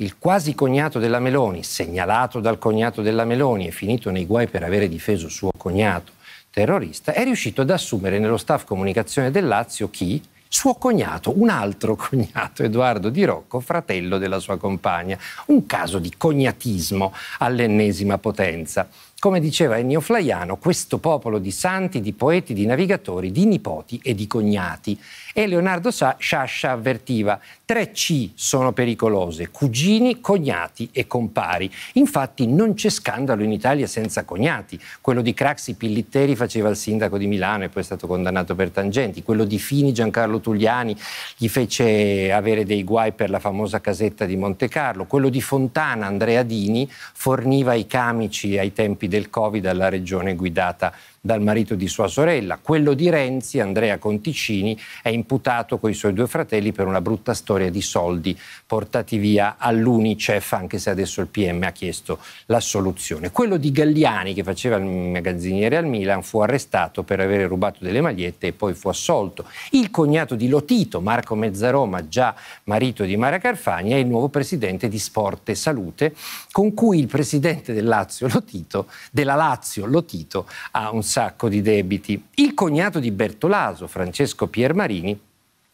il quasi cognato della Meloni, segnalato dal cognato della Meloni e finito nei guai per avere difeso suo cognato terrorista, è riuscito ad assumere nello staff comunicazione del Lazio chi? Suo cognato, un altro cognato, Edoardo Di Rocco, fratello della sua compagna. Un caso di cognatismo all'ennesima potenza. Come diceva Ennio Flaiano, questo popolo di santi, di poeti, di navigatori, di nipoti e di cognati. E Leonardo Sciascia avvertiva, tre C sono pericolose, cugini, cognati e compari. Infatti non c'è scandalo in Italia senza cognati. Quello di Craxi Pillitteri faceva il sindaco di Milano e poi è stato condannato per tangenti. Quello di Fini, Giancarlo Tugliani, gli fece avere dei guai per la famosa casetta di Monte Carlo. Quello di Fontana, Andrea Dini, forniva i camici ai tempi del Covid alla regione guidata dal marito di sua sorella. Quello di Renzi, Andrea Conticini, è imputato coi suoi due fratelli per una brutta storia di soldi portati via all'Unicef, anche se adesso il P M ha chiesto l'assoluzione. Quello di Galliani, che faceva il magazziniere al Milan, fu arrestato per avere rubato delle magliette e poi fu assolto. Il cognato di Lotito, Marco Mezzaroma, già marito di Mara Carfagna, è il nuovo presidente di Sport e Salute, con cui il presidente del Lazio Lotito, della Lazio Lotito ha un sacco di debiti. Il cognato di Bertolaso, Francesco Piermarini,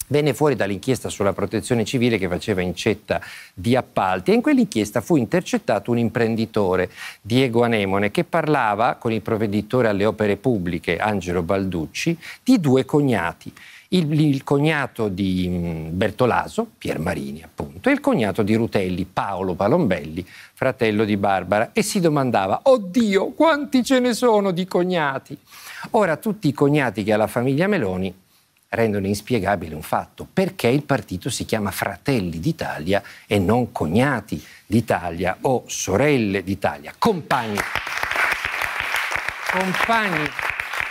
venne fuori dall'inchiesta sulla protezione civile che faceva incetta di appalti, e in quell'inchiesta fu intercettato un imprenditore, Diego Anemone, che parlava con il provveditore alle opere pubbliche, Angelo Balducci, di due cognati. Il, il cognato di Bertolaso, Piermarini appunto, e il cognato di Rutelli, Paolo Palombelli, fratello di Barbara, e si domandava: oddio, quanti ce ne sono di cognati? Ora, tutti i cognati che ha la famiglia Meloni rendono inspiegabile un fatto: perché il partito si chiama Fratelli d'Italia e non Cognati d'Italia o Sorelle d'Italia. Compagni, compagni,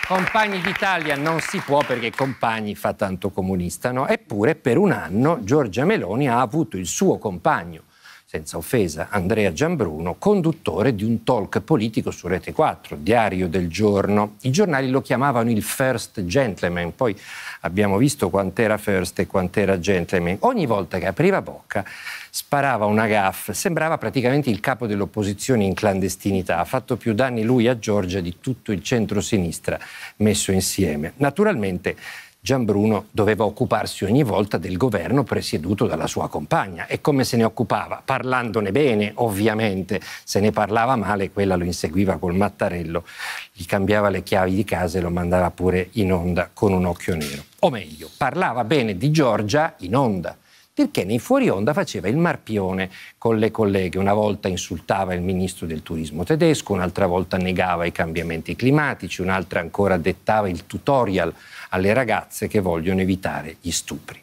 compagni d'Italia non si può, perché compagni fa tanto comunista, no? Eppure per un anno Giorgia Meloni ha avuto il suo compagno, senza offesa, Andrea Giambruno, conduttore di un talk politico su Rete quattro, Diario del Giorno. I giornali lo chiamavano il first gentleman, poi abbiamo visto quant'era first e quant'era gentleman. Ogni volta che apriva bocca sparava una gaffe, sembrava praticamente il capo dell'opposizione in clandestinità. Ha fatto più danni lui a Giorgia di tutto il centro-sinistra messo insieme. Naturalmente Giambruno doveva occuparsi ogni volta del governo presieduto dalla sua compagna. E come se ne occupava? Parlandone bene, ovviamente. Se ne parlava male, quella lo inseguiva col mattarello, gli cambiava le chiavi di casa e lo mandava pure in onda con un occhio nero. O meglio, parlava bene di Giorgia in onda, perché nei fuori onda faceva il marpione con le colleghe. Una volta insultava il ministro del turismo tedesco, un'altra volta negava i cambiamenti climatici, un'altra ancora dettava il tutorial alle ragazze che vogliono evitare gli stupri.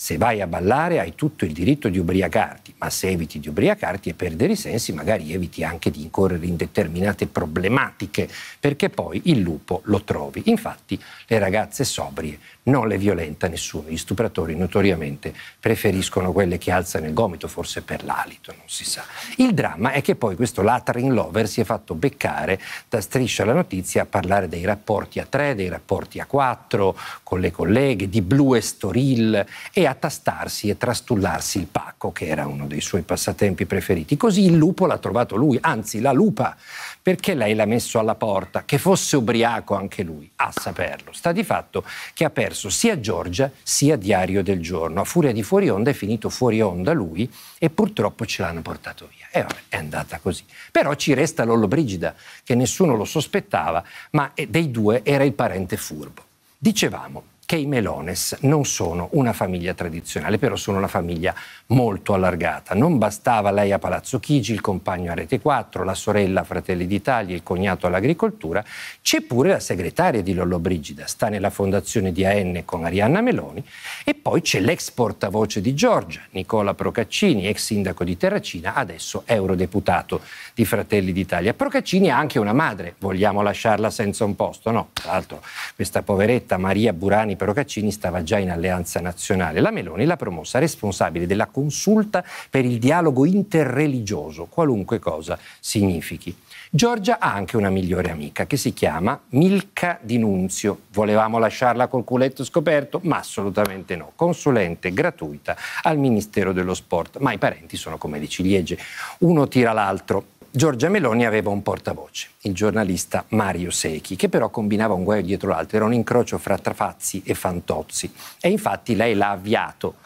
Se vai a ballare hai tutto il diritto di ubriacarti, ma se eviti di ubriacarti e perdere i sensi, magari eviti anche di incorrere in determinate problematiche, perché poi il lupo lo trovi. Infatti le ragazze sobrie non le violenta nessuno, gli stupratori notoriamente preferiscono quelle che alzano il gomito, forse per l'alito, non si sa. Il dramma è che poi questo Lathering Lover si è fatto beccare da Striscia la Notizia a parlare dei rapporti a tre, dei rapporti a quattro, con le colleghe, di blu e storil, e a tastarsi e trastullarsi il pacco, che era uno dei suoi passatempi preferiti. Così il lupo l'ha trovato lui, anzi la lupa, perché lei l'ha messo alla porta, che fosse ubriaco anche lui, a saperlo. Sta di fatto che ha perso sia Giorgia sia Diario del Giorno. A furia di fuori onda è finito fuori onda lui, e purtroppo ce l'hanno portato via. E vabbè, è andata così. Però ci resta Lollobrigida, che nessuno lo sospettava, ma dei due era il parente furbo. Dicevamo che i Melones non sono una famiglia tradizionale, però sono una famiglia molto allargata. Non bastava lei a Palazzo Chigi, il compagno a Rete quattro, la sorella a Fratelli d'Italia, il cognato all'agricoltura. C'è pure la segretaria di Lollobrigida, sta nella fondazione di A N con Arianna Meloni, e poi c'è l'ex portavoce di Giorgia, Nicola Procaccini, ex sindaco di Terracina, adesso eurodeputato di Fratelli d'Italia. Procaccini ha anche una madre, vogliamo lasciarla senza un posto? No, tra l'altro questa poveretta Maria Burani Procaccini stava già in Alleanza Nazionale. La Meloni l'ha promossa responsabile della consulta per il dialogo interreligioso, qualunque cosa significhi. Giorgia ha anche una migliore amica che si chiama Milka Di Nunzio. Volevamo lasciarla col culetto scoperto? Ma assolutamente no. Consulente gratuita al Ministero dello Sport, ma i parenti sono come le ciliegie, uno tira l'altro. Giorgia Meloni aveva un portavoce, il giornalista Mario Secchi, che però combinava un guaio dietro l'altro, era un incrocio fra Trafazzi e Fantozzi, e infatti lei l'ha avviato,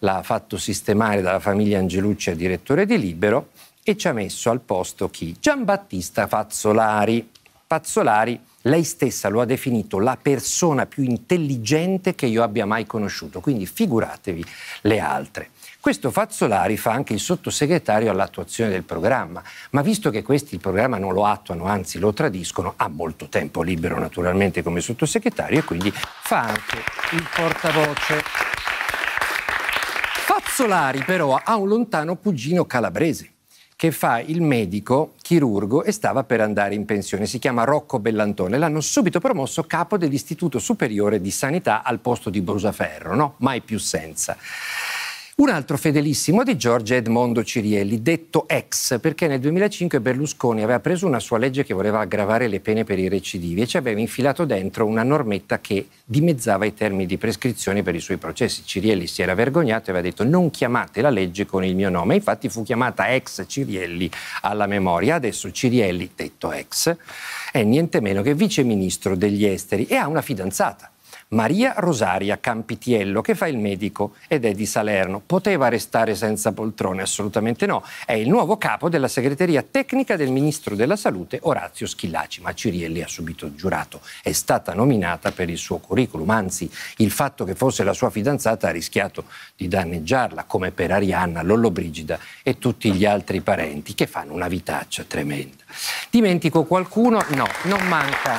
l'ha fatto sistemare dalla famiglia Angelucci a direttore di Libero, e ci ha messo al posto chi? Gian Battista Fazzolari. Fazzolari, lei stessa lo ha definito la persona più intelligente che io abbia mai conosciuto, quindi figuratevi le altre. Questo Fazzolari fa anche il sottosegretario all'attuazione del programma, ma visto che questi il programma non lo attuano, anzi lo tradiscono, ha molto tempo libero naturalmente come sottosegretario, e quindi fa anche il portavoce. Fazzolari però ha un lontano cugino calabrese, che fa il medico chirurgo e stava per andare in pensione. Si chiama Rocco Bellantone. L'hanno subito promosso capo dell'Istituto Superiore di Sanità al posto di Brusaferro, no? Mai più senza. Un altro fedelissimo di Giorgia è Edmondo Cirielli, detto ex, perché nel duemilacinque Berlusconi aveva preso una sua legge che voleva aggravare le pene per i recidivi e ci aveva infilato dentro una normetta che dimezzava i termini di prescrizione per i suoi processi. Cirielli si era vergognato e aveva detto: non chiamate la legge con il mio nome. Infatti fu chiamata ex Cirielli alla memoria. Adesso Cirielli, detto ex, è niente meno che viceministro degli esteri e ha una fidanzata, Maria Rosaria Campitiello, che fa il medico ed è di Salerno. Poteva restare senza poltrone? Assolutamente no. È il nuovo capo della segreteria tecnica del ministro della salute Orazio Schillaci, ma Cirielli ha subito il giurato. È stata nominata per il suo curriculum, anzi il fatto che fosse la sua fidanzata ha rischiato di danneggiarla, come per Arianna, Lollobrigida e tutti gli altri parenti che fanno una vitaccia tremenda. Dimentico qualcuno? No, non manca.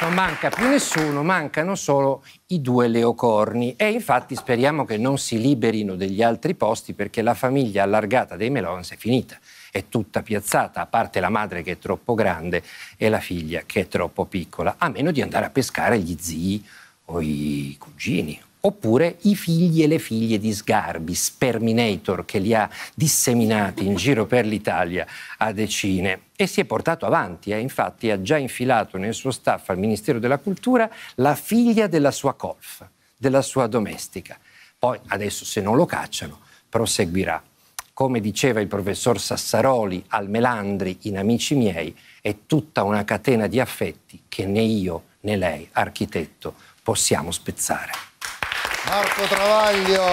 Non manca più nessuno, mancano solo i due Leocorni e infatti speriamo che non si liberino degli altri posti, perché la famiglia allargata dei Meloni è finita, è tutta piazzata, a parte la madre che è troppo grande e la figlia che è troppo piccola, a meno di andare a pescare gli zii o i cugini. Oppure i figli e le figlie di Sgarbi, Sperminator, che li ha disseminati in giro per l'Italia a decine. E si è portato avanti, eh? Infatti ha già infilato nel suo staff al Ministero della Cultura la figlia della sua colf, della sua domestica. Poi adesso, se non lo cacciano, proseguirà. Come diceva il professor Sassaroli al Melandri in Amici miei, è tutta una catena di affetti che né io né lei, architetto, possiamo spezzare. Marco Travaglio,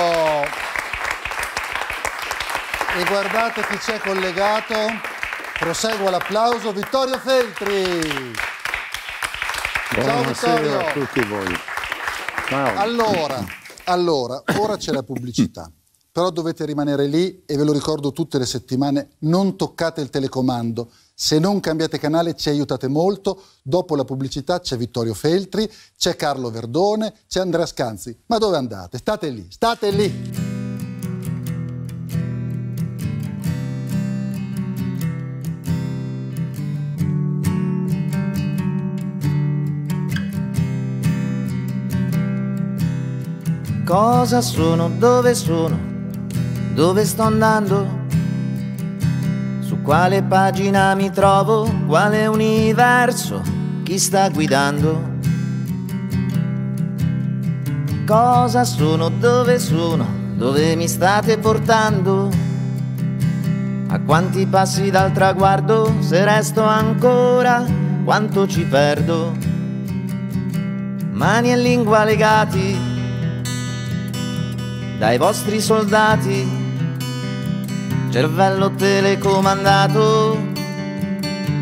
e guardate chi c'è collegato, prosegue l'applauso, Vittorio Feltri. Ciao Vittorio. A tutti voi. Ciao. Allora, allora, ora c'è la pubblicità, però dovete rimanere lì e ve lo ricordo tutte le settimane, non toccate il telecomando. Se non cambiate canale ci aiutate molto. Dopo la pubblicità c'è Vittorio Feltri, c'è Carlo Verdone, c'è Andrea Scanzi. Ma dove andate? State lì, state lì! Cosa sono? Dove sono? Dove sto andando? Quale pagina mi trovo? Quale universo? Chi sta guidando? Cosa sono? Dove sono? Dove mi state portando? A quanti passi dal traguardo? Se resto ancora, quanto ci perdo? Mani e lingua legati dai vostri soldati, cervello telecomandato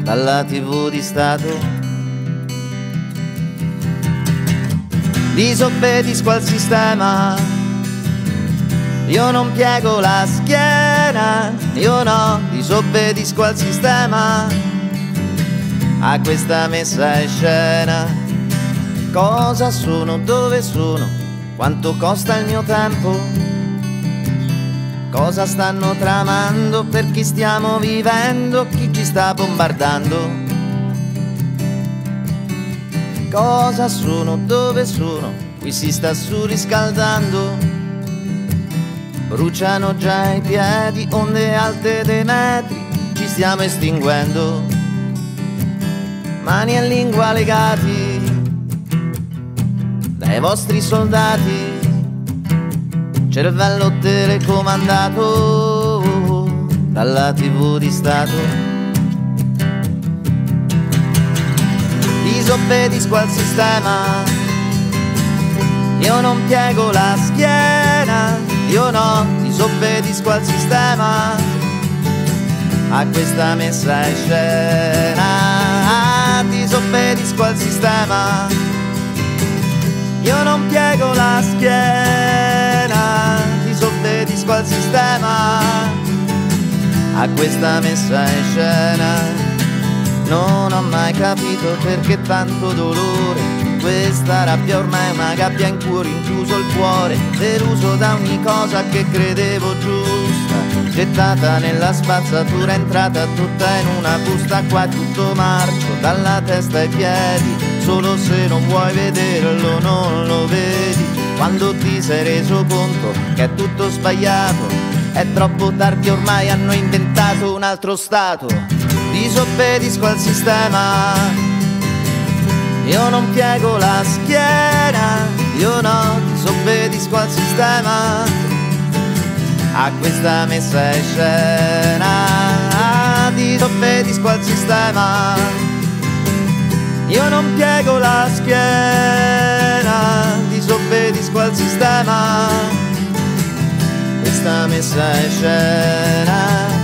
dalla tivù di Stato. Disobbedisco al sistema, io non piego la schiena, io no, disobbedisco al sistema, a questa messa in scena. Cosa sono? Dove sono? Quanto costa il mio tempo? Cosa stanno tramando? Per chi stiamo vivendo? Chi ci sta bombardando? Cosa sono? Dove sono? Qui si sta surriscaldando. Bruciano già i piedi, onde alte dei metri, ci stiamo estinguendo. Mani e lingua legati dai vostri soldati, cervello telecomandato dalla tivù di Stato. Disobbedisco al sistema, io non piego la schiena, io no, disobbedisco al sistema, a questa messa in scena. Disobbedisco al sistema, io non piego la schiena, disobbedisco al sistema, a questa messa in scena. Non ho mai capito perché tanto dolore, Questa rabbia ormai è una gabbia in cui ho rinchiuso il cuore, deluso da ogni cosa che credevo giusta, gettata nella spazzatura, entrata tutta in una busta. Qua è tutto marcio, dalla testa ai piedi, solo se non vuoi vederlo non lo vedi. Quando ti sei reso conto che è tutto sbagliato, è troppo tardi ormai, hanno inventato un altro stato. Disobbedisco al sistema, io non piego la schiena, io no, disobbedisco al sistema, a questa messa in scena, disobbedisco al sistema, io non piego la schiena, disobbedisco al sistema, questa messa in scena.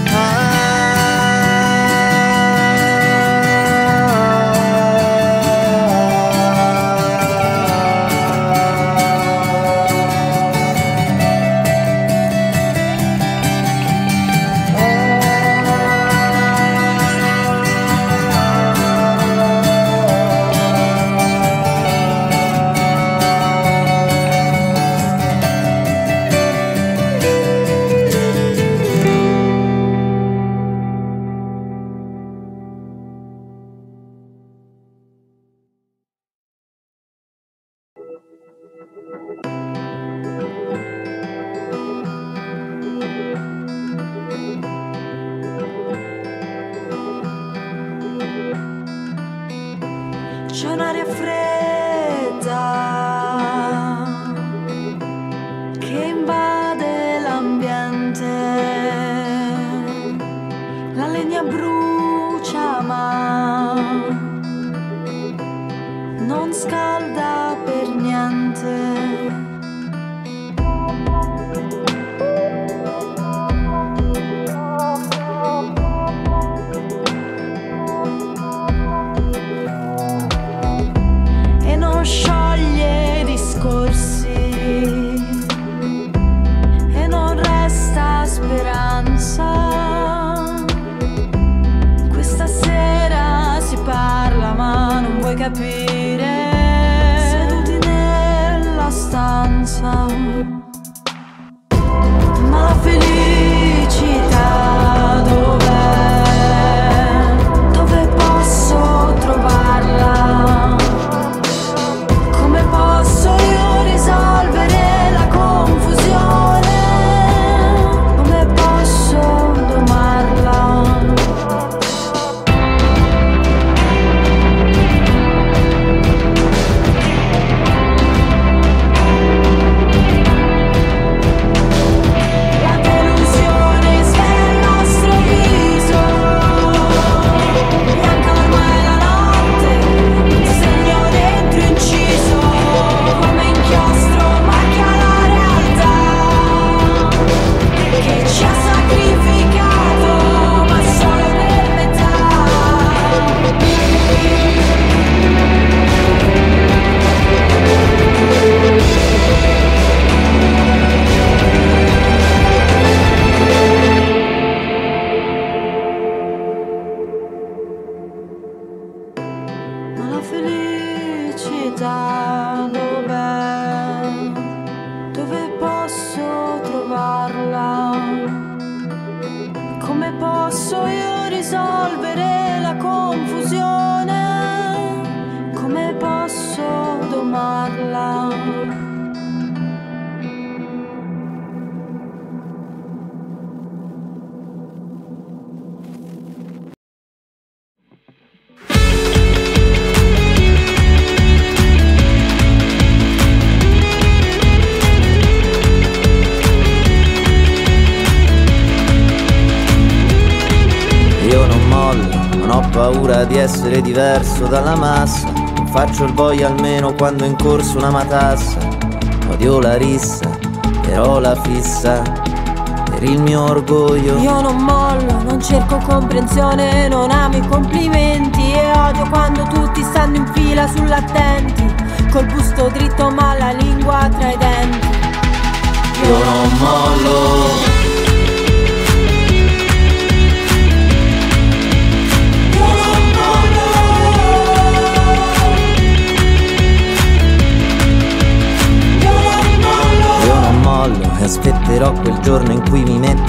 Essere diverso dalla massa, faccio il boia almeno quando è in corso una matassa. Odio la rissa, però la fissa per il mio orgoglio. Io non mollo, non cerco comprensione, non amo i complimenti e odio quando tutti stanno in fila sull'attenti, col busto dritto ma la lingua tra i denti. Io non mollo.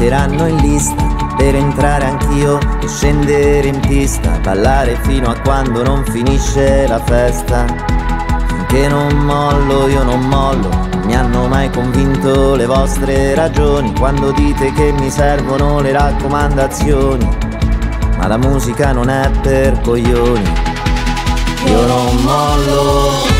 metteranno in lista per entrare anch'io e scendere in pista, ballare fino a quando non finisce la festa. Finché non mollo io non mollo, non mi hanno mai convinto le vostre ragioni quando dite che mi servono le raccomandazioni, ma la musica non è per coglioni. Io non mollo.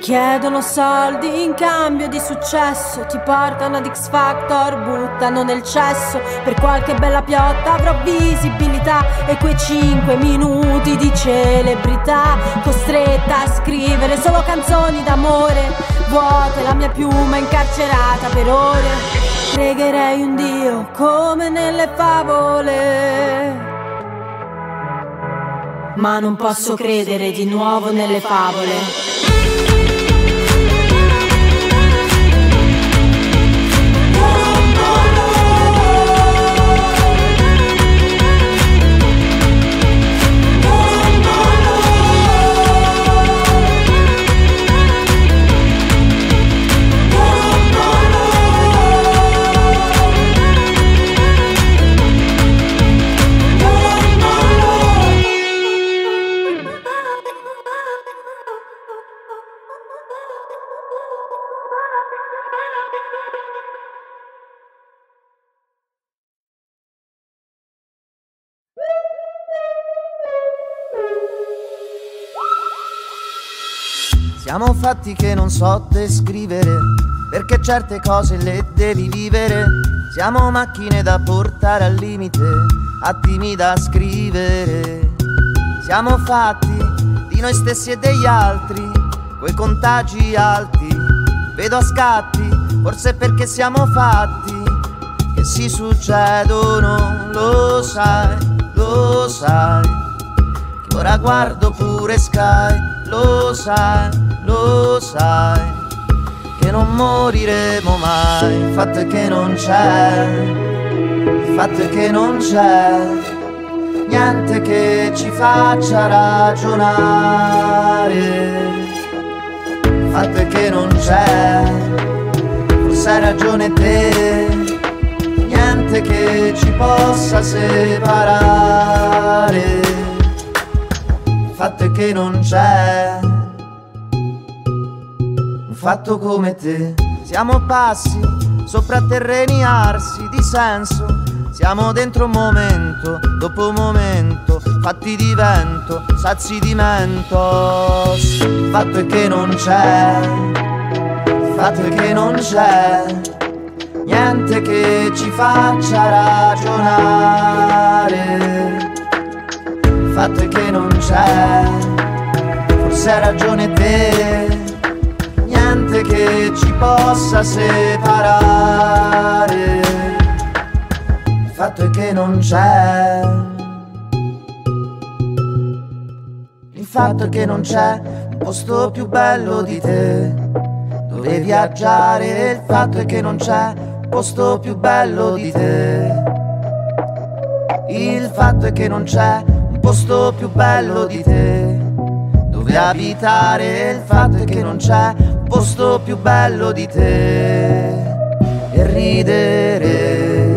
Chiedono soldi in cambio di successo, ti portano ad X Factor, buttano nel cesso. Per qualche bella piotta avrò visibilità e quei cinque minuti di celebrità. Costretta a scrivere solo canzoni d'amore, vuota la mia piuma incarcerata per ore. Pregherei un Dio come nelle favole, ma non posso credere di nuovo nelle favole. Siamo fatti che non so descrivere, perché certe cose le devi vivere. Siamo macchine da portare al limite, attimi da scrivere. Siamo fatti di noi stessi e degli altri, coi contagi alti, vedo a scatti. Forse perché siamo fatti che si succedono, lo sai, lo sai, che ora guardo pure Sky. Lo sai, lo sai, che non moriremo mai. Il fatto è che non c'è, il fatto è che non c'è niente che ci faccia ragionare. Il fatto è che non c'è, forse hai ragione te, niente che ci possa separare. Il fatto è che non c'è un fatto come te. Siamo passi sopra terreni arsi di senso, siamo dentro momento dopo momento, fatti di vento, sazi di mentos. Il fatto è che non c'è, il fatto è che non c'è niente che ci faccia ragionare. Il fatto è che non c'è, forse hai ragione te, niente che ci possa separare. Il fatto è che non c'è, il fatto è che non c'è un posto più bello di te dove viaggiare. Il fatto è che non c'è un posto più bello di te. Il fatto è che non c'è il posto più bello di te dove abitare. Il fatto è che non c'è posto più bello di te e ridere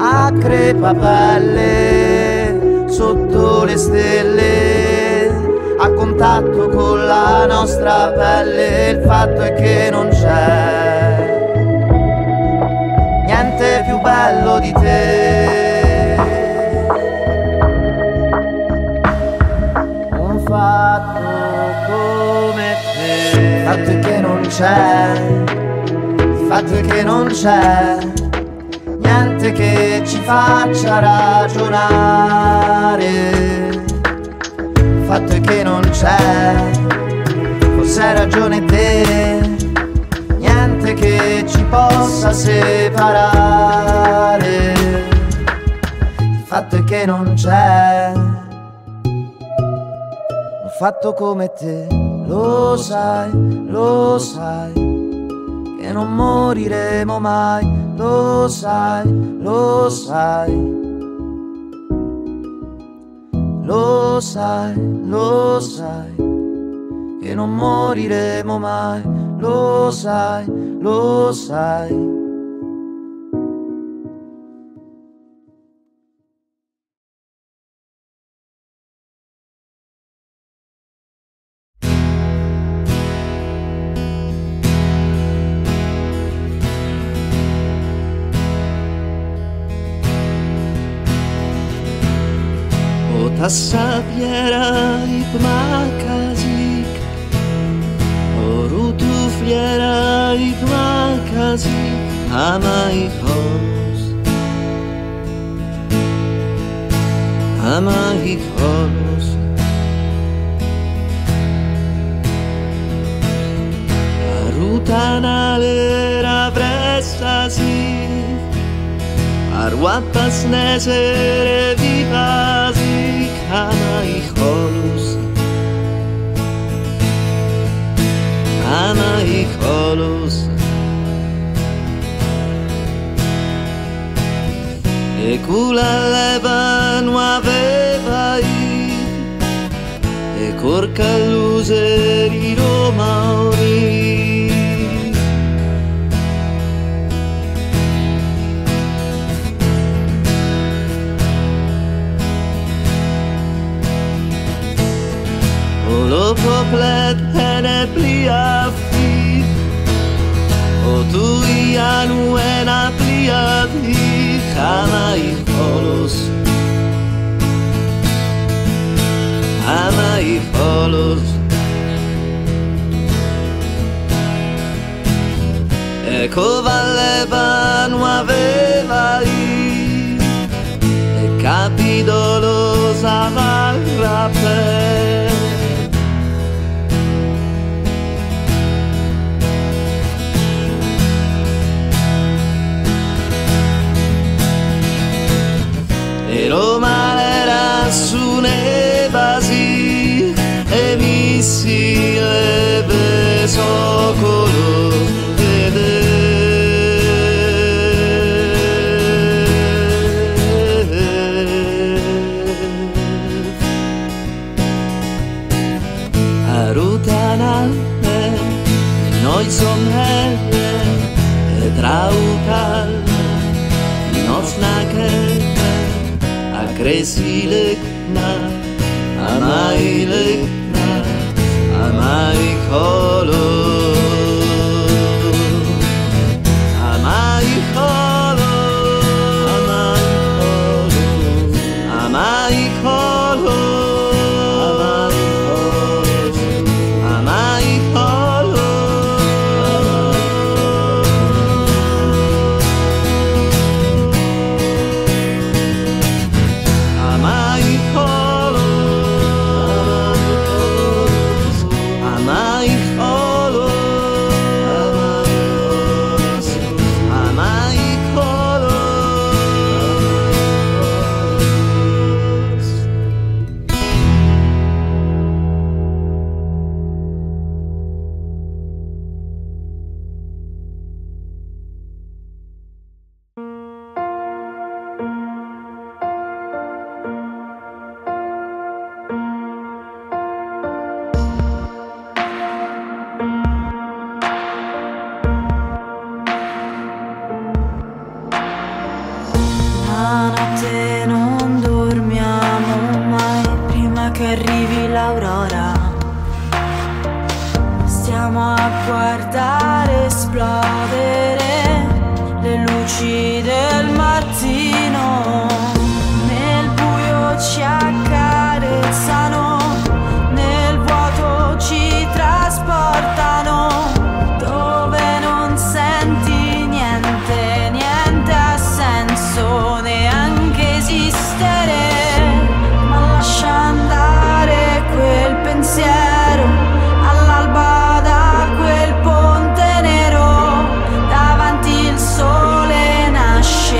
a crepapelle sotto le stelle a contatto con la nostra pelle. Il fatto è che non c'è niente più bello di te. Fatto come te. Il fatto è che non c'è, il fatto è che non c'è niente che ci faccia ragionare. Il fatto è che non c'è, forse hai ragione te, niente che ci possa separare. Il fatto è che non c'è fatto come te, lo sai, lo sai, che non moriremo mai. lo sai, lo sai. Lo sai, lo sai, che non moriremo mai. Lo sai, lo sai. Hasabiera itma kazik, orutufiera itma kazik, amai hos, amai hos. Arutana vera prestasi, arwatas nesere vivasi. Ama ich holus, ama ich holus. E kula leva nuaveva ir, e corca luseri romauri. Lo poplet ene pliavti, o tu ianu ena pliavti, ama i holos, ama i holos. Ecco valeva nuaveva i, e capidolo s'avarra per. E Roma era su nevasi, e missile vesocolo vede. A Rutana, e noi som helle, e trautal, e nos nakel. Kresi lekna, amai lekna, amai kolor, amai kolor, amai kolor, amai Sole nasce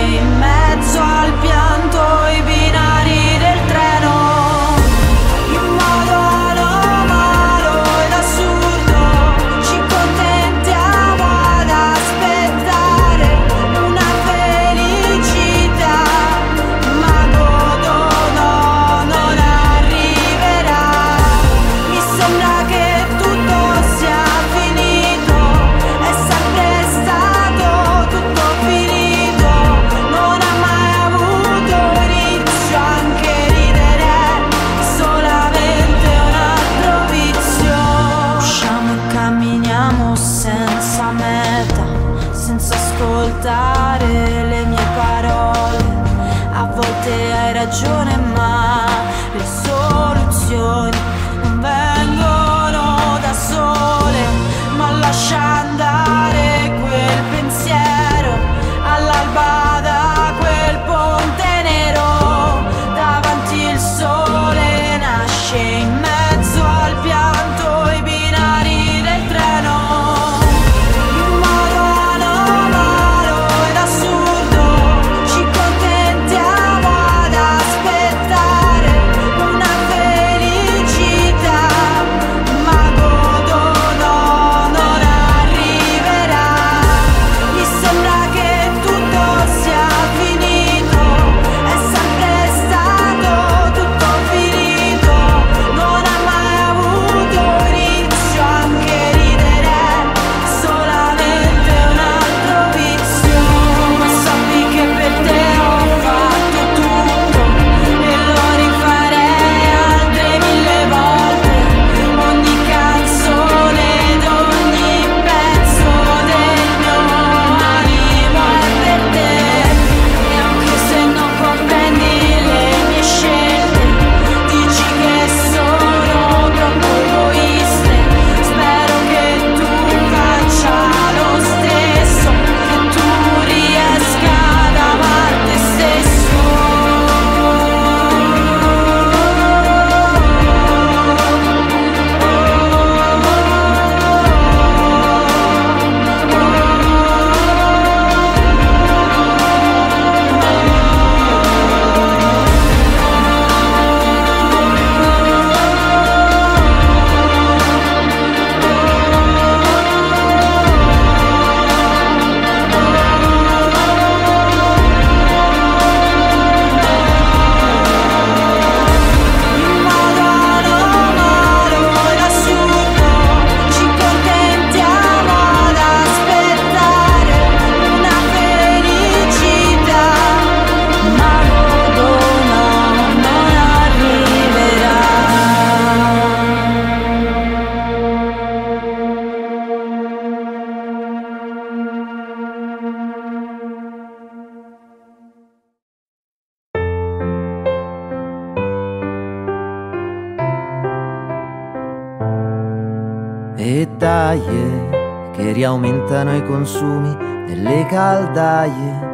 e taglie che riaumentano i consumi delle caldaie,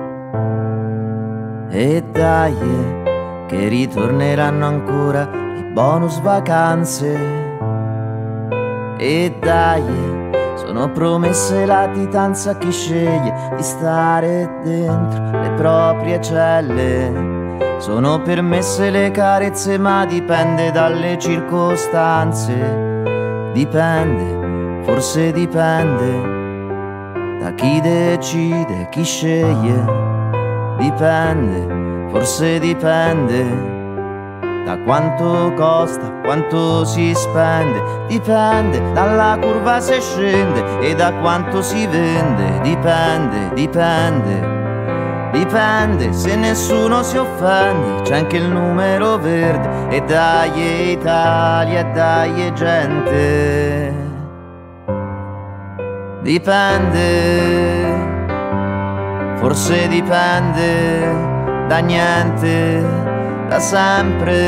e taglie che ritorneranno ancora i bonus vacanze, e taglie sono promesse la titanza a chi sceglie di stare dentro le proprie celle. Sono permesse le carezze, ma dipende dalle circostanze. Dipende, forse dipende, da chi decide, chi sceglie. Dipende, forse dipende, da quanto costa, quanto si spende. Dipende dalla curva se scende e da quanto si vende. Dipende, dipende. Dipende, se nessuno si offende, c'è anche il numero verde. E dai Italia, dai gente. Dipende, forse dipende, da niente, da sempre,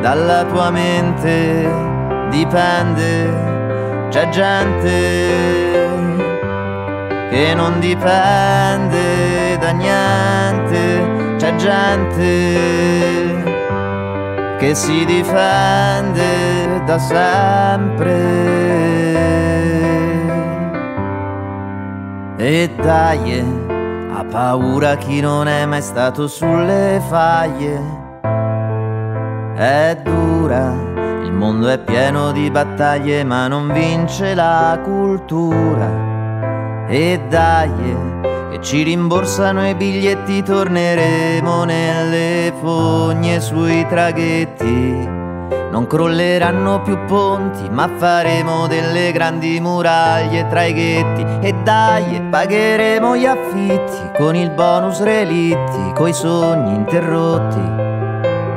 dalla tua mente. Dipende, c'è gente che non dipende da niente, c'è gente che si difende da sempre. E taglie, ha paura chi non è mai stato sulle faglie. È dura, il mondo è pieno di battaglie, ma non vince la cultura. E dai, che ci rimborsano i biglietti, torneremo nelle fogne sui traghetti. Non crolleranno più ponti, ma faremo delle grandi muraglie tra i ghetti. E dai, pagheremo gli affitti con il bonus relitti, coi sogni interrotti.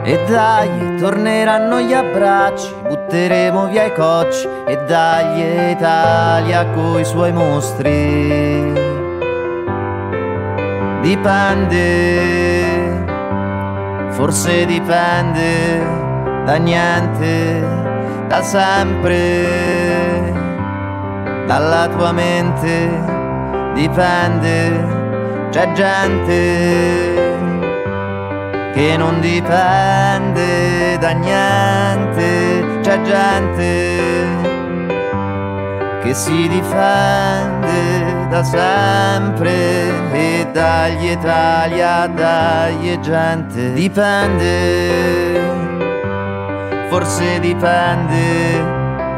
E dai, torneranno gli abbracci, butteremo via i cocci. E dai Italia coi suoi mostri. Dipende, forse dipende, da niente, da sempre, dalla tua mente. Dipende, c'è gente che non dipende da niente, c'è gente che si difende da sempre. E dagli Italia, dagli gente. Dipende, forse dipende,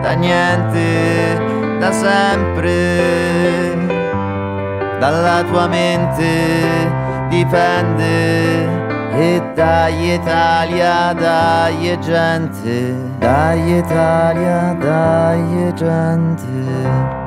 da niente, da sempre, dalla tua mente. Dipende. E dai Italia, dai gente, dai Italia, dai gente.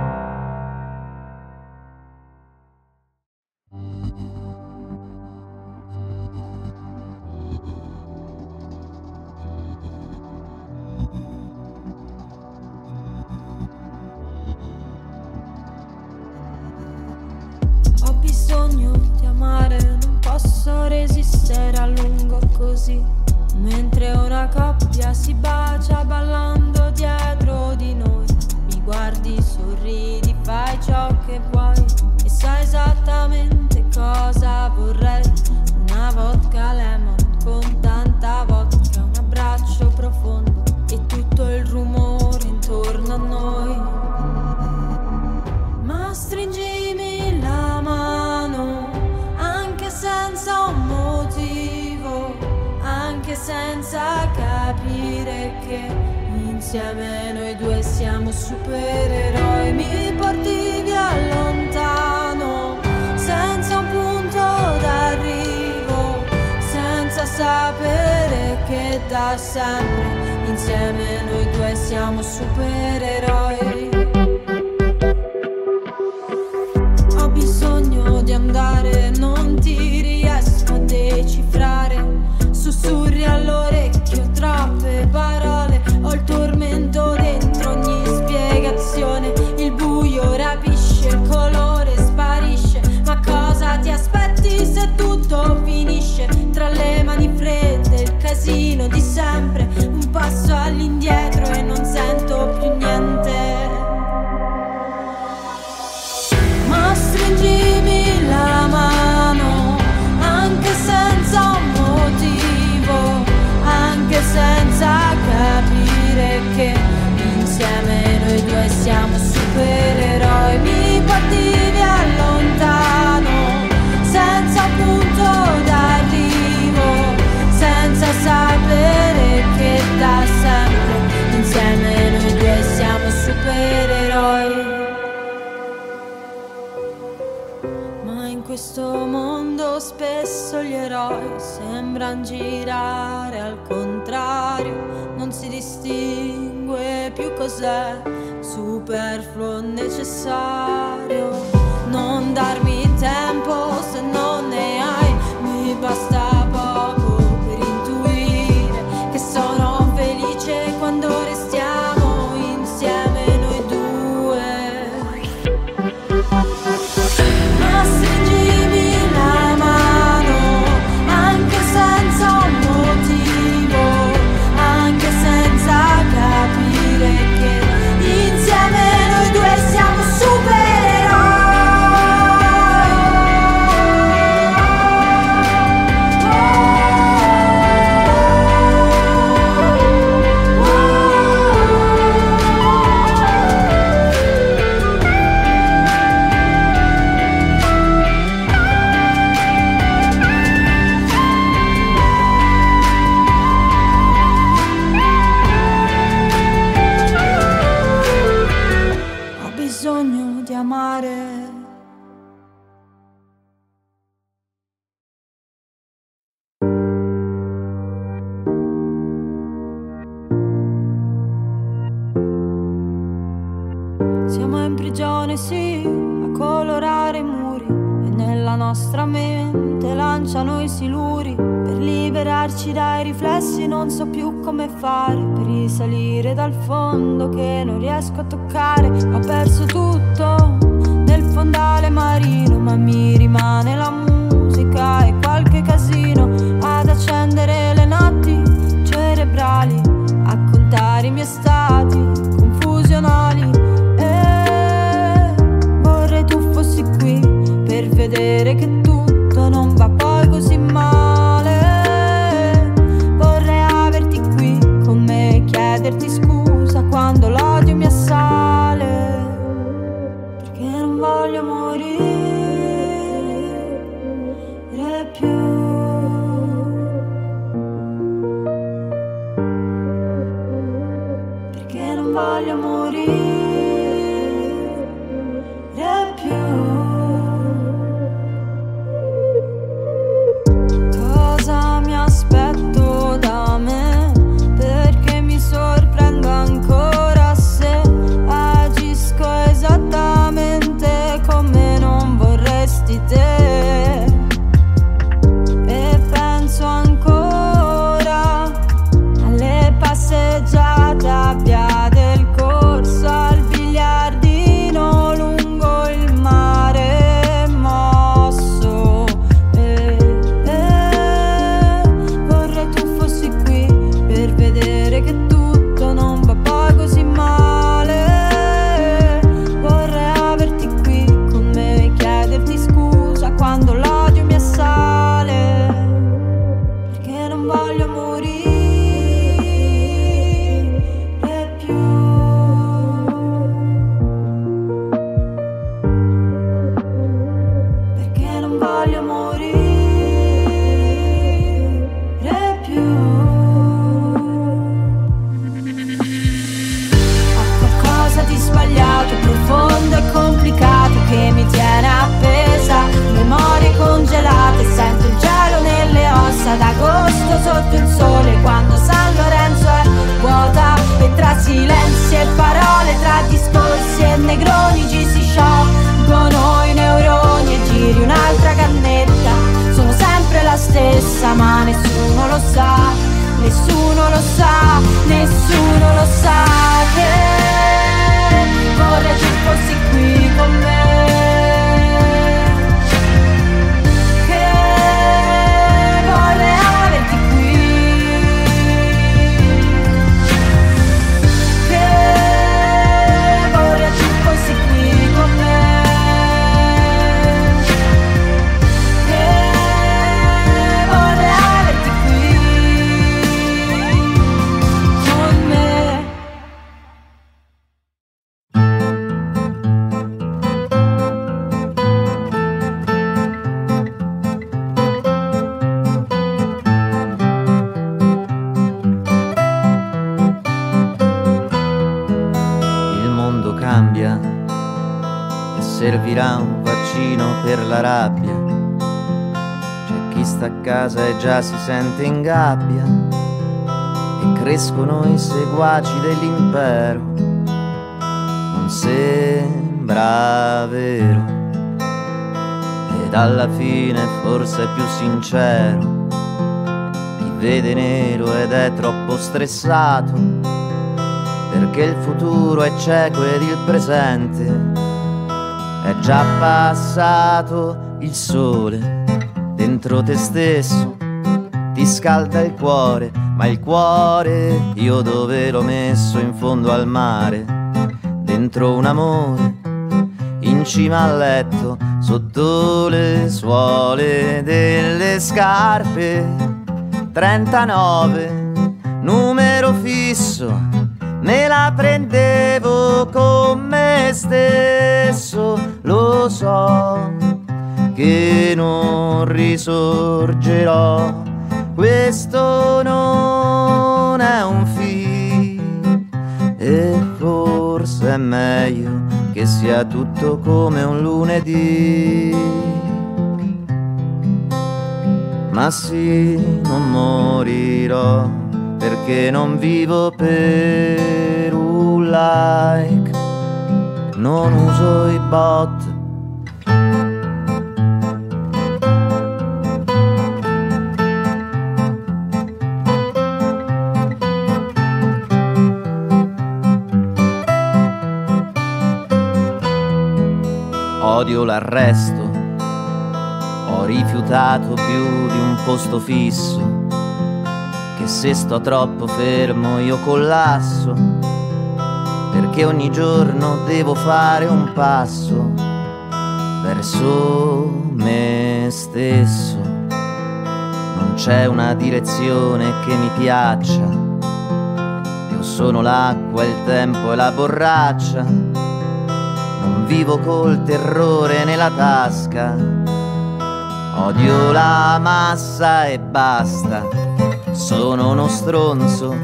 Ho bisogno di amare, posso resistere a lungo così, mentre una coppia si bacia ballando dietro di noi. Mi guardi, sorridi, fai ciò che vuoi e sai esattamente cosa vorrei. Una vodka lemon con tanta vodka, un abbraccio profondo e tutto il rumore intorno a noi. Ma stringimi la mano, senza un motivo, anche senza capire che insieme noi due siamo supereroi. Mi porti via lontano, senza un punto d'arrivo, senza sapere che da sempre insieme noi due siamo supereroi. Ho bisogno di andare, non ti riesco a decifrare, sussurri all'orecchio, troppe parole, ho il tormento dentro ogni spiegazione, il buio rapisce, il colore sparisce, ma cosa ti aspetti se tutto finisce? Tra le mani fredde, il casino di sempre, un passo all'indietro e non sento più niente. adesso gli eroi sembran girare al contrario, non si distingue più cos'è superfluo o necessario. Non darmi tempo se non ne hai, mi basta poco per intuire che sono felice quando restiamo insieme noi due. Ma stringimi la mano anche senza un motivo, anche senza capire che insieme noi due siamo super. Sì, a colorare i muri e nella nostra mente lanciano i siluri. Per liberarci dai riflessi non so più come fare, per risalire dal fondo che non riesco a toccare. Ho perso tutto nel fondale marino, ma mi rimane la musica e qualche casino. Ad accendere le notti cerebrali, a contare i miei stati confusionali. Fossi qui per vedere che tutto non va poi così male. Vorrei averti qui con me e chiederti scusa quando l'odio mi assale, perché non voglio morire più. Perché non voglio morire. Servirà un vaccino per la rabbia, c'è chi chi sta a casa e già si sente in gabbia, e crescono i seguaci dell'impero. Non sembra vero, ed alla fine forse è più sincero. Chi vede nero ed è troppo stressato, perché il futuro è cieco ed il presente è già passato. Il sole dentro te stesso ti scalda il cuore, ma il cuore io dove l'ho messo? In fondo al mare, dentro un amore, in cima al letto, sotto le suole delle scarpe. trentanove, numero fisso, me la prendevo con me stesso. Lo so che non risorgerò, questo non è un film, e forse è meglio che sia tutto come un lunedì. Ma sì, non morirò, perché non vivo per un like, non uso i bot. Odio l'arresto, ho rifiutato più di un posto fisso, che se sto troppo fermo io collasso, perché ogni giorno devo fare un passo verso me stesso. Non c'è una direzione che mi piaccia, io sono l'acqua, il tempo e la borraccia. Non vivo col terrore nella tasca, odio la massa e basta. Sono uno stronzo,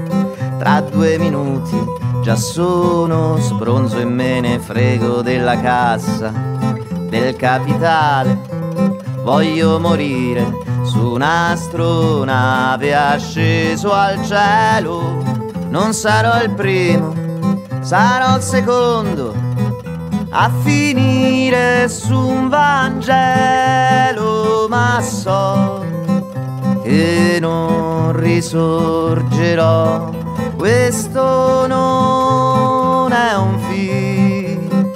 tra due minuti già sono sbronzo, e me ne frego della cassa, del capitale. Voglio morire su un'astronave asceso al cielo. Non sarò il primo, sarò il secondo a finire su un Vangelo. Ma so che non risorgerò, questo non è un film,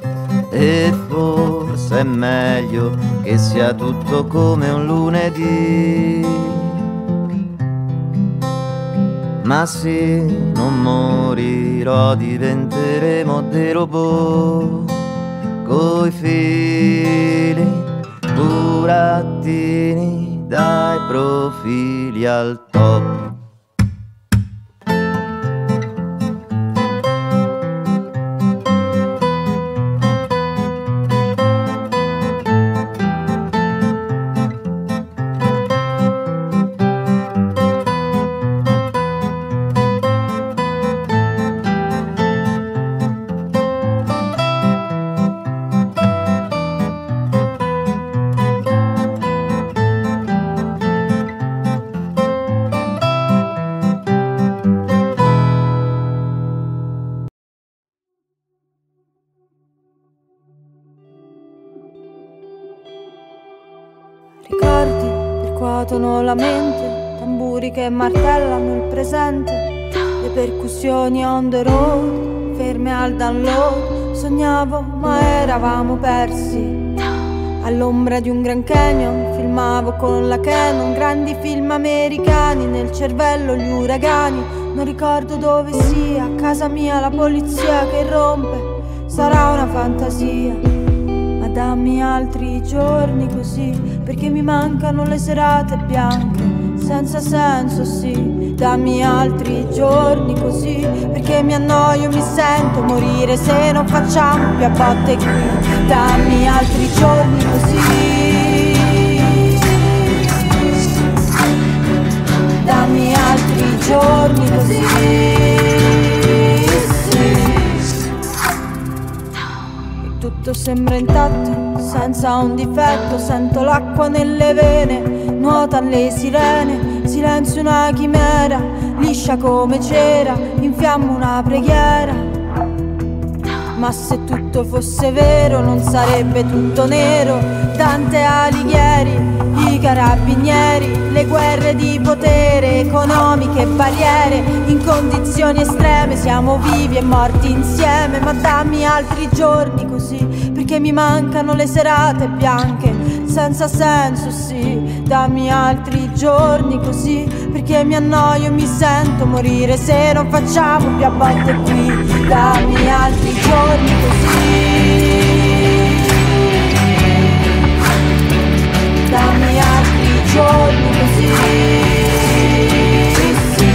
e forse è meglio che sia tutto come un lunedì. Ma sì, non morirò, diventeremo dei robot coi fili burattini, dai profili al top. La mente, tamburi che martellano il presente, le percussioni on the road, ferme al download. Sognavo ma eravamo persi all'ombra di un Grand Canyon, filmavo con la Canon grandi film americani, nel cervello gli uragani. Non ricordo dove sia, a casa mia la polizia che irrompe, sarà una fantasia. Dammi altri giorni così, perché mi mancano le serate bianche, senza senso sì. Dammi altri giorni così, perché mi annoio, mi sento morire se non facciamo più a botte qui. Dammi altri giorni così, dammi altri giorni così. Tutto sembra intatto, senza un difetto. Sento l'acqua nelle vene, nuotan le sirene. Silenzio una chimera, liscia come cera. Infiammo una preghiera. Ma se tutto fosse vero non sarebbe tutto nero. Dante Alighieri, i carabinieri, le guerre di potere, economiche barriere. In condizioni estreme siamo vivi e morti insieme. Ma dammi altri giorni così, perché mi mancano le serate bianche senza senso, sì. Dammi altri giorni così, perché mi annoio e mi sento morire se non facciamo più a volte qui. Dammi altri giorni così, dammi altri giorni così, sì.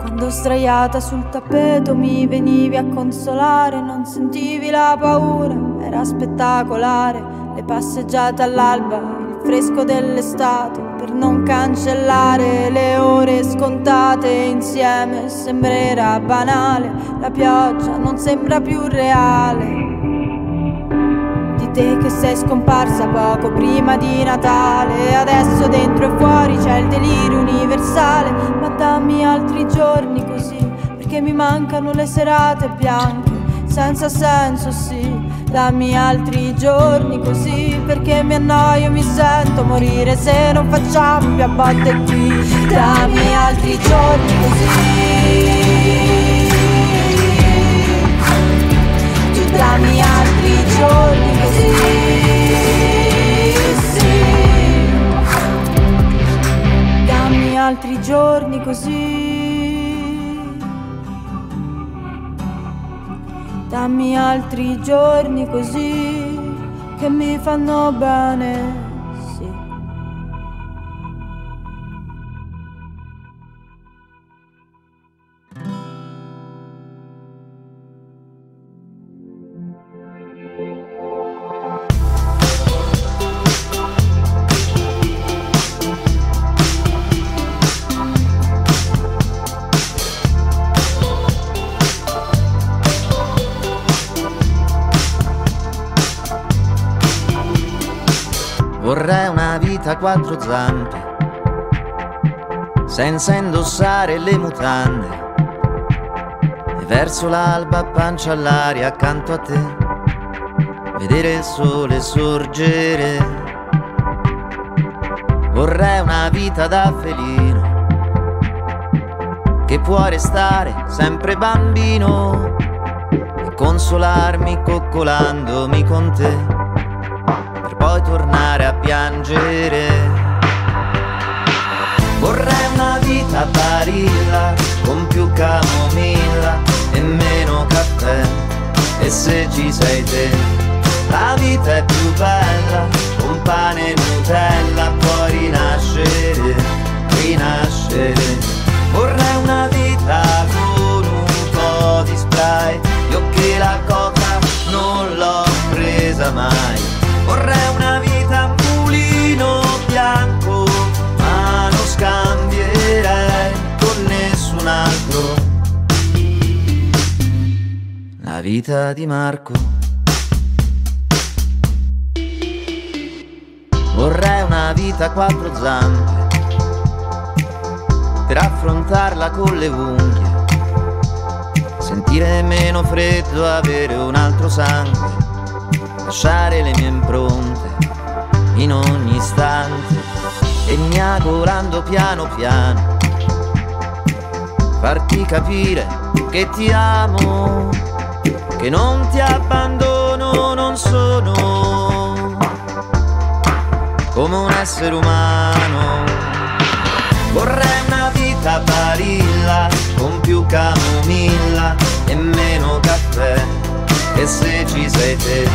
Quando sdraiata sul tappeto mi venivi a consolare, non sentivi la paura, era spettacolare. Le passeggiate all'alba, il fresco dell'estate, per non cancellare le ore scontate insieme. Sembrerà banale, la pioggia non sembra più reale. Di te che sei scomparsa poco prima di Natale, adesso dentro e fuori c'è il delirio universale. Ma dammi altri giorni così, perché mi mancano le serate bianche senza senso, sì. Dammi altri giorni così, perché mi annoio e mi sento morire se non facciamo più a botte qui. Dammi altri giorni così, tu dammi altri giorni così, sì. Dammi altri giorni così, dammi altri giorni così, che mi fanno bene, sì. Vorrei una vita a quattro zampe, senza indossare le mutande, e verso l'alba pancia all'aria accanto a te, vedere il sole sorgere. Vorrei una vita da felino, che può restare sempre bambino, e consolarmi coccolandomi con te, poi tornare a piangere. Vorrei una vita a Barilla, con più camomilla e meno caffè, e se ci sei te, la vita è più bella. Con pane e Nutella puoi rinascere, rinascere. Vorrei una vita con un po' di spray, io che la coca non l'ho presa mai. Vorrei una vita a mulino bianco, ma non scambierei con nessun altro la vita di Marco. Vorrei una vita a quattro zampe, per affrontarla con le unghie, sentire meno freddo, avere un altro sangue, lasciare le mie impronte in ogni istante, e miagolando piano piano farti capire che ti amo, che non ti abbandono, non sono come un essere umano. Vorrei una vita Barilla, con più camomilla e meno caffè, e se ci sei te,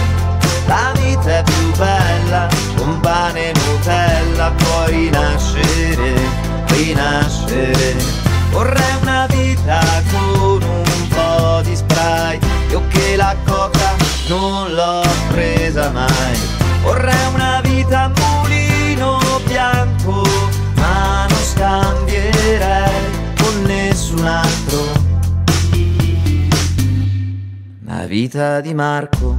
la vita è più bella. Con pane e Nutella puoi rinascere, rinascere. Vorrei una vita con un po' di spray, io che la coca non l'ho presa mai. Vorrei una vita a mulino bianco, ma non scambierei con nessun altro la La vita di Marco.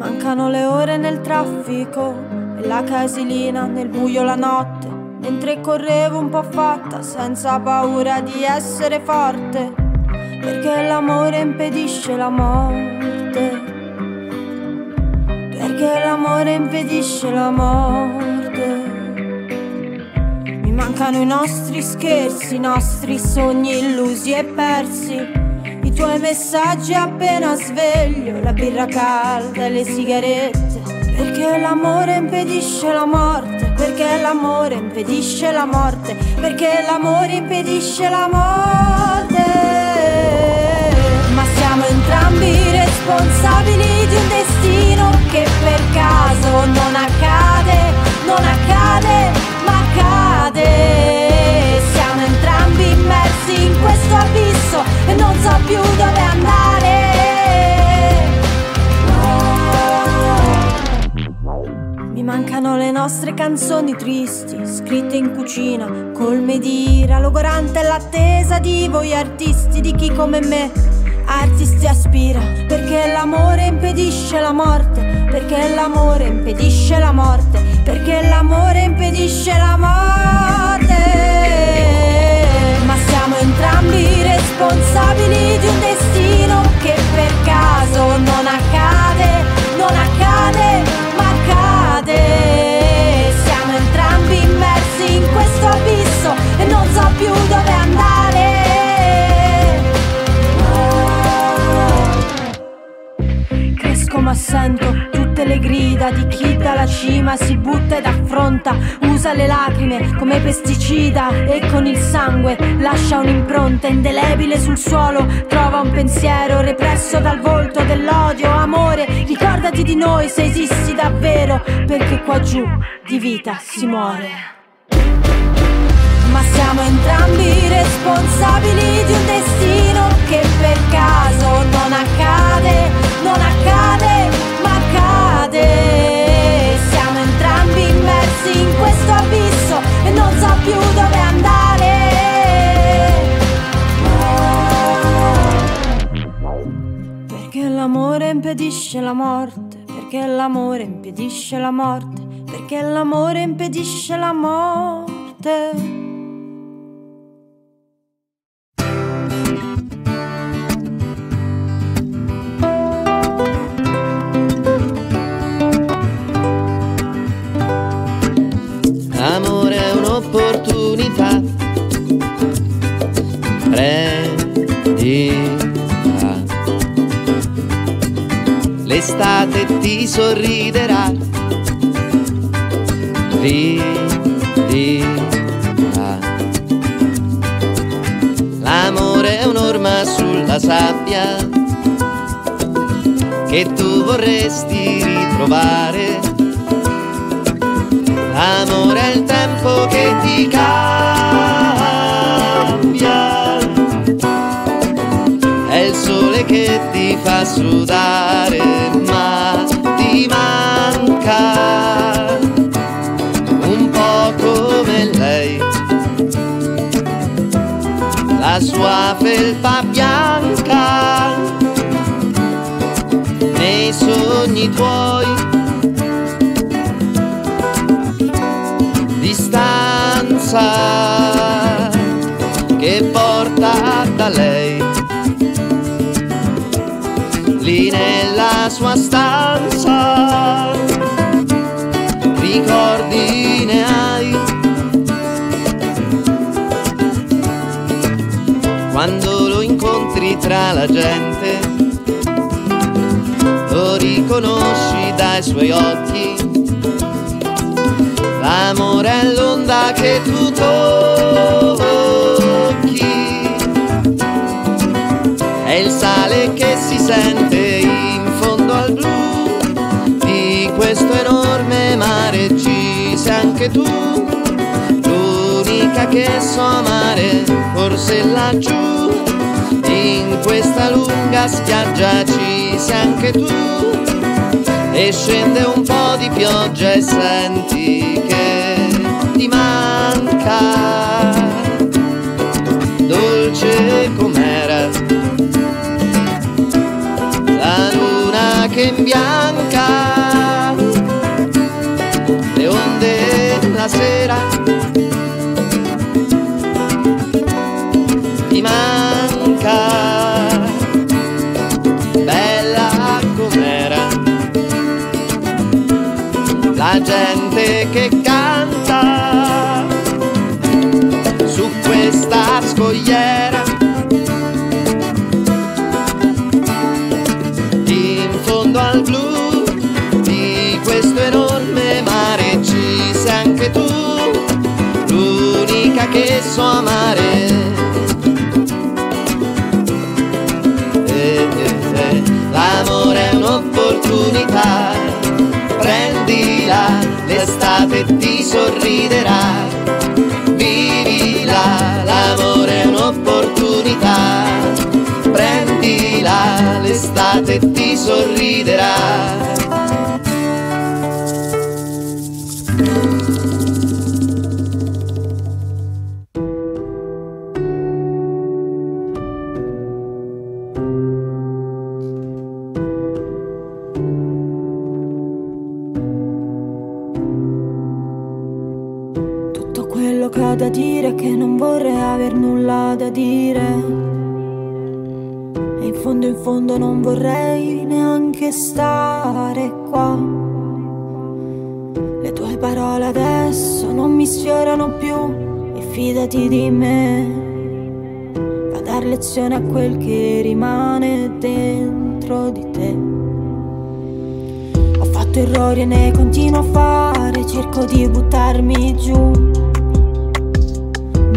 Mancano le ore nel traffico e la casilina nel buio la notte, mentre correvo un po' fatta senza paura di essere forte, perché l'amore impedisce la morte, perché l'amore impedisce la morte. Mi mancano i nostri scherzi, i nostri sogni illusi e persi, i tuoi messaggi appena sveglio, la birra calda e le sigarette. Perché l'amore impedisce la morte, perché l'amore impedisce la morte, perché l'amore impedisce la morte. Ma siamo entrambi responsabili di un destino che per caso non accade, non accade, ma accade. Immersi in questo abisso e non so più dove andare. Mi mancano le nostre canzoni tristi, scritte in cucina, colme di ira, logorante l'attesa di voi artisti, di chi come me, artisti aspira. Perché l'amore impedisce la morte, perché l'amore impedisce la morte, perché l'amore impedisce la morte. Ma siamo entrambi responsabili di un destino che per caso non accade, non accade, ma accade. Siamo entrambi immersi in questo abisso e non so più dove andare. Oh. Cresco ma sento tutte le grida di chi dalla cima si butta ed affronta, usa le lacrime come pesticida e con il sangue lascia un'impronta indelebile sul suolo, trova un pensiero represso dal volto dell'odio. Amore, ricordati di noi se esisti davvero, perché qua giù di vita si muore. Ma siamo entrambi responsabili di un destino che per caso non accade, non accade, ma accade. In questo abisso e non so più dove andare. Oh. Perché l'amore impedisce la morte, perché l'amore impedisce la morte, perché l'amore impedisce la morte. Amore è un'opportunità, prendila. L'estate ti sorriderà, vivila. L'amore è un'orma sulla sabbia che tu vorresti ritrovare. Amore è il tempo che ti cambia, è il sole che ti fa sudare, ma ti manca un po' sua felpa bianca, nei sogni tuoi distanza che porta da lei, lì nella sua stanza ricordi ne hai. Quando lo incontri tra la gente, lo riconosci dai suoi occhi, l'amore è l'onda che tu tocchi, è il sale che si sente in fondo al blu di questo enorme mare, ci sei anche tu, l'unica che so amare, forse laggiù. In questa lunga spiaggia ci sei anche tu, e scende un po' di pioggia e senti che ti manca, dolce com'era la luna che imbianca le onde la sera. Bella com'era la gente che canta su questa scogliera, in fondo al blu di questo enorme mare ci sei anche tu, l'unica che so amare. L'amore è un'opportunità, prendila, l'estate ti sorriderà, vivila, l'amore è un'opportunità, prendila, l'estate ti sorriderà. Da dire che non vorrei aver nulla da dire, e in fondo in fondo non vorrei neanche stare qua. Le tue parole adesso non mi sfiorano più, e fidati di me, va a dar lezione a quel che rimane dentro di te. Ho fatto errori e ne continuo a fare, cerco di buttarmi giù,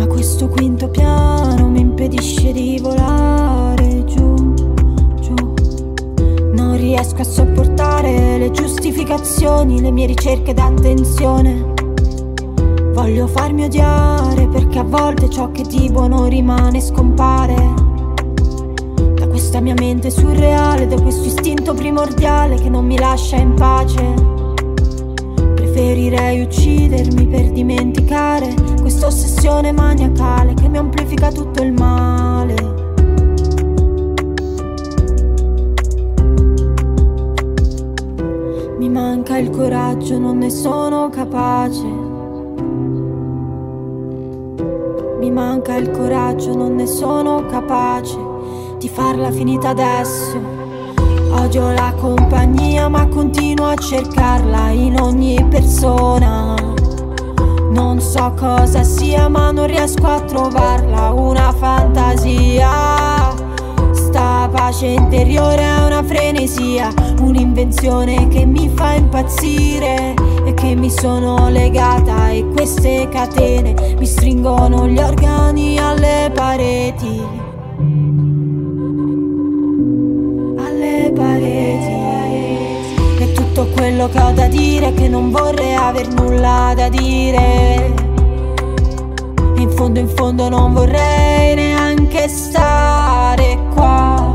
questo quinto piano mi impedisce di volare giù, giù. Non riesco a sopportare le giustificazioni, le mie ricerche d'attenzione. Voglio farmi odiare perché a volte ciò che di buono rimane scompare da questa mia mente surreale, da questo istinto primordiale che non mi lascia in pace. Preferirei uccidermi per dimenticare questa ossessione maniacale che mi amplifica tutto il male. Mi manca il coraggio, non ne sono capace. Mi manca il coraggio, non ne sono capace di farla finita adesso. Odio la compagnia ma continuo a cercarla in ogni persona. Non so cosa sia ma non riesco a trovarla, una fantasia. Sta pace interiore è una frenesia, un'invenzione che mi fa impazzire e che mi sono legata, e queste catene mi stringono gli organi alle pareti. E tutto quello che ho da dire, che non vorrei aver nulla da dire, e in fondo in fondo non vorrei neanche stare qua.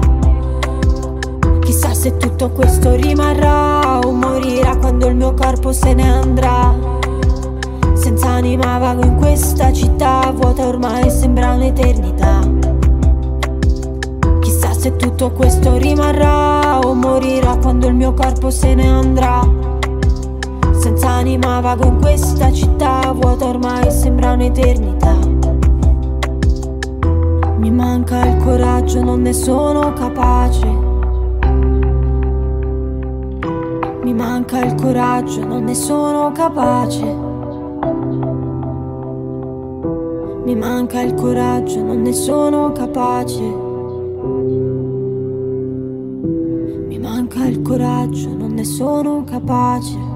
Chissà se tutto questo rimarrà o morirà quando il mio corpo se ne andrà. Senza anima vago in questa città vuota, ormai sembra un'eternità. se tutto questo rimarrà o morirà quando il mio corpo se ne andrà. Senza anima vago in questa città vuota, ormai sembra un'eternità. Mi manca il coraggio, non ne sono capace. Mi manca il coraggio, non ne sono capace. Mi manca il coraggio, non ne sono capace. Mi manca il coraggio, non ne sono capace.